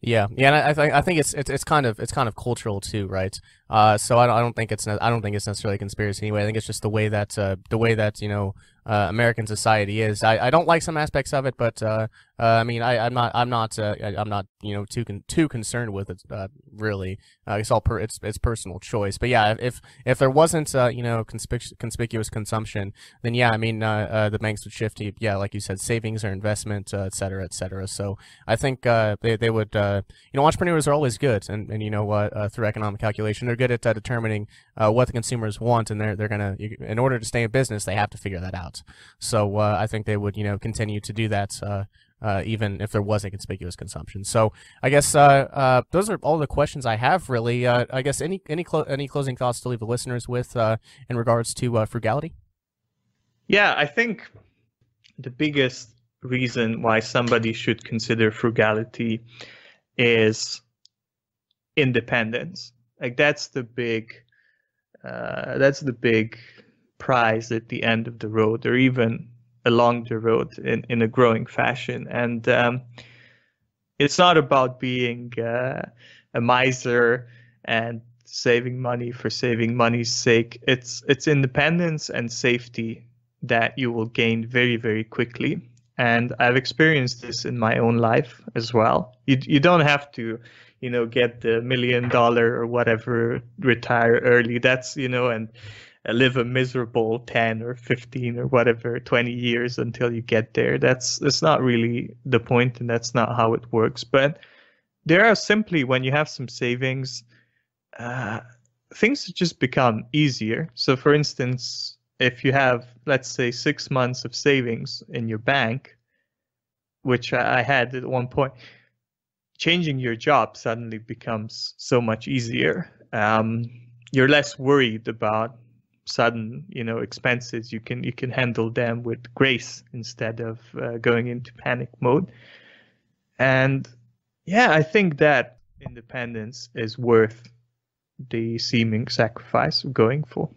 Yeah, yeah, and I think I think it's, it's it's kind of it's kind of cultural too, right? Uh, so I don't I don't think it's I don't think it's necessarily a conspiracy anyway. I think it's just the way that uh, the way that you know uh, American society is. I, I don't like some aspects of it, but uh, uh, I mean I I'm not I'm not uh, I'm not you know too con too concerned with it uh, really. Uh, it's all per it's it's personal choice. But yeah, if if there wasn't uh, you know conspic conspicuous consumption, then yeah, I mean uh, uh, the banks would shift to, yeah, like you said, savings or investment, uh, et cetera, et cetera. So I think uh, they they would uh, you know entrepreneurs are always good, and and you know uh, uh, through economic calculation. They're good at uh, determining uh, what the consumers want, and they're they're gonna, in order to stay in business, they have to figure that out. So uh, I think they would you know continue to do that uh, uh, even if there was a conspicuous consumption. So I guess uh, uh, those are all the questions I have really. Uh, I guess any any clo any closing thoughts to leave the listeners with uh, in regards to uh, frugality? Yeah, I think the biggest reason why somebody should consider frugality is independence. Like that's the big, uh, that's the big prize at the end of the road, or even along the road in, in a growing fashion. And um, it's not about being uh, a miser and saving money for saving money's sake. It's it's independence and safety that you will gain very, very quickly. And I've experienced this in my own life as well. You you don't have to, you know, get the million dollar or whatever, retire early. That's, you know, and live a miserable ten or fifteen or whatever, twenty years until you get there. That's, that's not really the point, and that's not how it works. But there are simply, when you have some savings, uh, things just become easier. So for instance, if you have, let's say, six months of savings in your bank, which I had at one point, changing your job suddenly becomes so much easier. Um, you're less worried about sudden, you know, expenses. You can you can handle them with grace instead of uh, going into panic mode. And yeah, I think that independence is worth the seeming sacrifice of going for.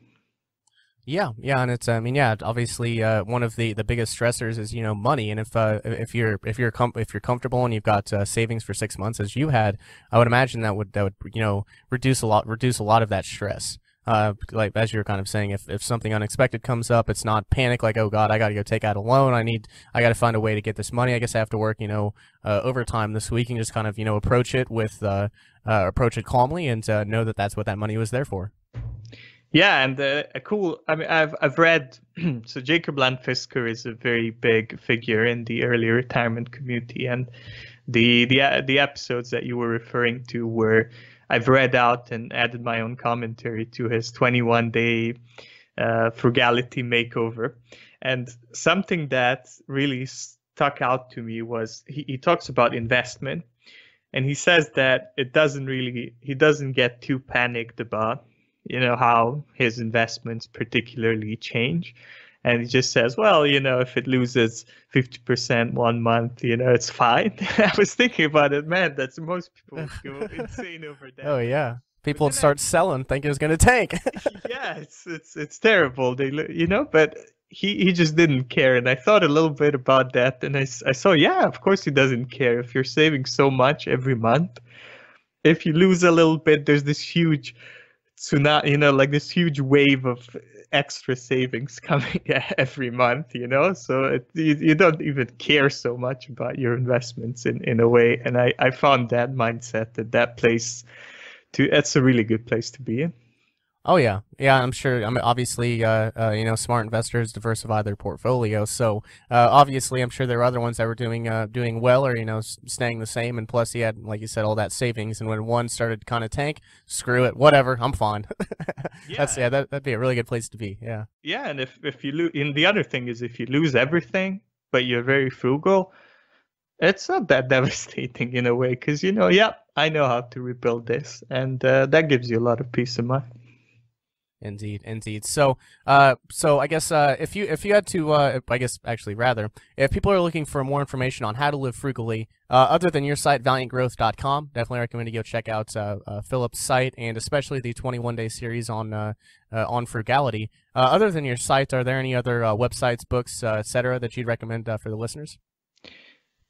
Yeah, yeah, and it's I mean, yeah, obviously uh, one of the the biggest stressors is you know money, and if uh, if you're if you're com if you're comfortable and you've got uh, savings for six months as you had, I would imagine that would that would you know reduce a lot reduce a lot of that stress. Uh, like as you were kind of saying, if, if something unexpected comes up, it's not panic like, oh God, I got to go take out a loan. I need, I got to find a way to get this money. I guess I have to work, you know, uh, overtime this week, and just kind of, you know, approach it with, uh, uh approach it calmly, and uh, know that that's what that money was there for. Yeah, and uh, a cool. I mean, I've I've read. So Jacob Lander Fisker is a very big figure in the early retirement community, and the the the episodes that you were referring to were, I've read out and added my own commentary to his twenty-one day uh, frugality makeover, and something that really stuck out to me was he, he talks about investment, and he says that it doesn't really he doesn't get too panicked about, you know, how his investments particularly change. And he just says, well, you know, if it loses fifty percent one month, you know, it's fine. I was thinking about it, man, that's most people go insane over that. Oh, yeah. People would start I, selling, thinking it's going to tank. Yeah, it's, it's, it's terrible. They, you know, but he, he just didn't care. And I thought a little bit about that. And I, I saw, yeah, of course he doesn't care. If you're saving so much every month, if you lose a little bit, there's this huge... So now, you know, like this huge wave of extra savings coming every month, you know, so it, you, you don't even care so much about your investments in, in a way. And I, I found that mindset that that place to, that's a really good place to be in. Oh, yeah. Yeah, I'm sure. I mean, obviously, uh, uh, you know, smart investors diversify their portfolio. So uh, obviously, I'm sure there are other ones that were doing uh, doing well, or, you know, staying the same. And plus, he had, like you said, all that savings. And when one started kind of tank, screw it, whatever, I'm fine. Yeah, That's, yeah that, that'd be a really good place to be. Yeah. Yeah. And if, if you lose, and the other thing is, if you lose everything, but you're very frugal, it's not that devastating in a way, because, you know, yeah, I know how to rebuild this. And uh, that gives you a lot of peace of mind. Indeed, indeed. So, uh, so I guess uh, if you if you had to, uh, I guess actually rather, if people are looking for more information on how to live frugally, uh, other than your site, Valiant Growth dot com, definitely recommend you go check out uh, uh, Philip's site, and especially the twenty-one day series on uh, uh, on frugality. Uh, other than your site, are there any other uh, websites, books, uh, et cetera, that you'd recommend uh, for the listeners?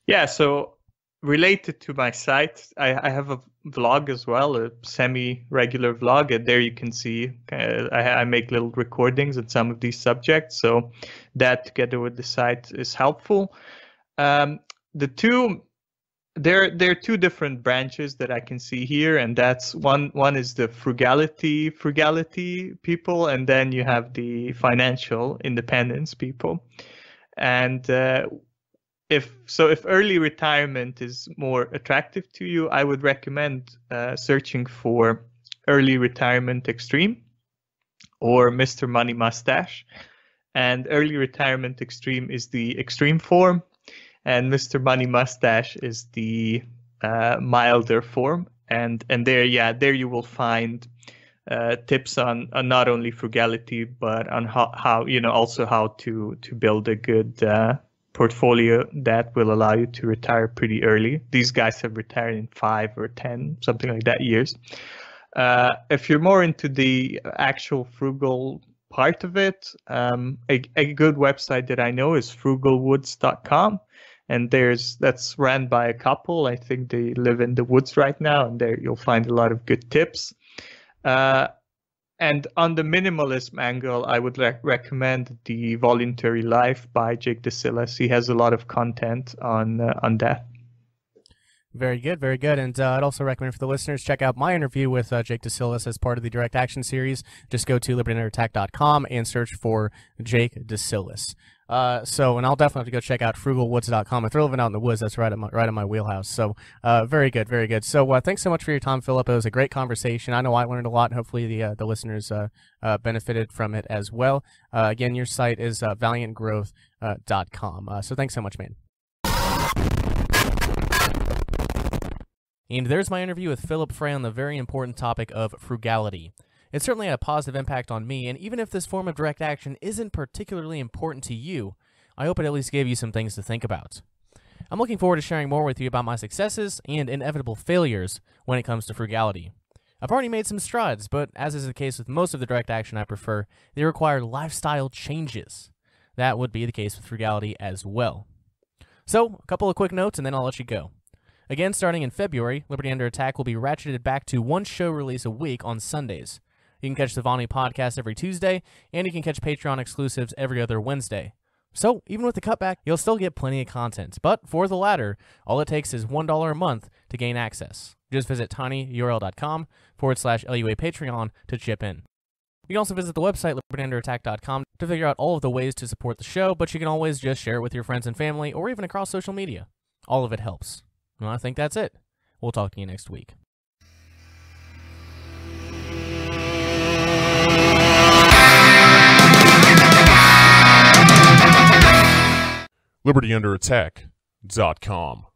Yeah. So related to my site, I, I have a vlog as well, a semi-regular vlog, and there you can see uh, I, I make little recordings on some of these subjects, so that together with the site is helpful. Um, the two there there are two different branches that I can see here, and that's one one is the frugality frugality people, and then you have the financial independence people. And uh, If so, if early retirement is more attractive to you, I would recommend uh, searching for Early Retirement Extreme or Mister Money Mustache. And Early Retirement Extreme is the extreme form, and Mister Money Mustache is the uh, milder form. And and there, yeah, there you will find uh, tips on, on not only frugality, but on how, how you know also how to to build a good Uh, portfolio that will allow you to retire pretty early. These guys have retired in five or ten, something like that, years. Uh, if you're more into the actual frugal part of it, um, a, a good website that I know is frugal woods dot com, and there's that's run by a couple. I think they live in the woods right now, and there you'll find a lot of good tips. Uh, And on the minimalism angle, I would rec recommend The Voluntary Life by Jake Desyllas. He has a lot of content on uh, on that. Very good, very good. And uh, I'd also recommend for the listeners, check out my interview with uh, Jake Desyllas as part of the Direct Action series. Just go to liberty under attack dot com and search for Jake Desyllas. Uh, so, and I'll definitely have to go check out frugal woods dot com. If they're living out in the woods, that's right in my, right in my wheelhouse. So, uh, very good, very good. So, uh, thanks so much for your time, Philip. It was a great conversation. I know I learned a lot, and hopefully the, uh, the listeners, uh, uh, benefited from it as well. Uh, again, your site is, uh, valiant growth dot com. Uh, so thanks so much, man. And there's my interview with Philip Frey on the very important topic of frugality. It certainly had a positive impact on me, and even if this form of direct action isn't particularly important to you, I hope it at least gave you some things to think about. I'm looking forward to sharing more with you about my successes and inevitable failures when it comes to frugality. I've already made some strides, but as is the case with most of the direct action I prefer, they require lifestyle changes. That would be the case with frugality as well. So, a couple of quick notes and then I'll let you go. Again, starting in February, Liberty Under Attack will be ratcheted back to one show release a week on Sundays. You can catch the Vonnie Podcast every Tuesday, and you can catch Patreon exclusives every other Wednesday. So even with the cutback, you'll still get plenty of content. But for the latter, all it takes is one dollar a month to gain access. Just visit tinyurl.com forward slash LUA Patreon to chip in. You can also visit the website, liberty under attack dot com, to figure out all of the ways to support the show, but you can always just share it with your friends and family or even across social media. All of it helps. And I think that's it. We'll talk to you next week. liberty under attack dot com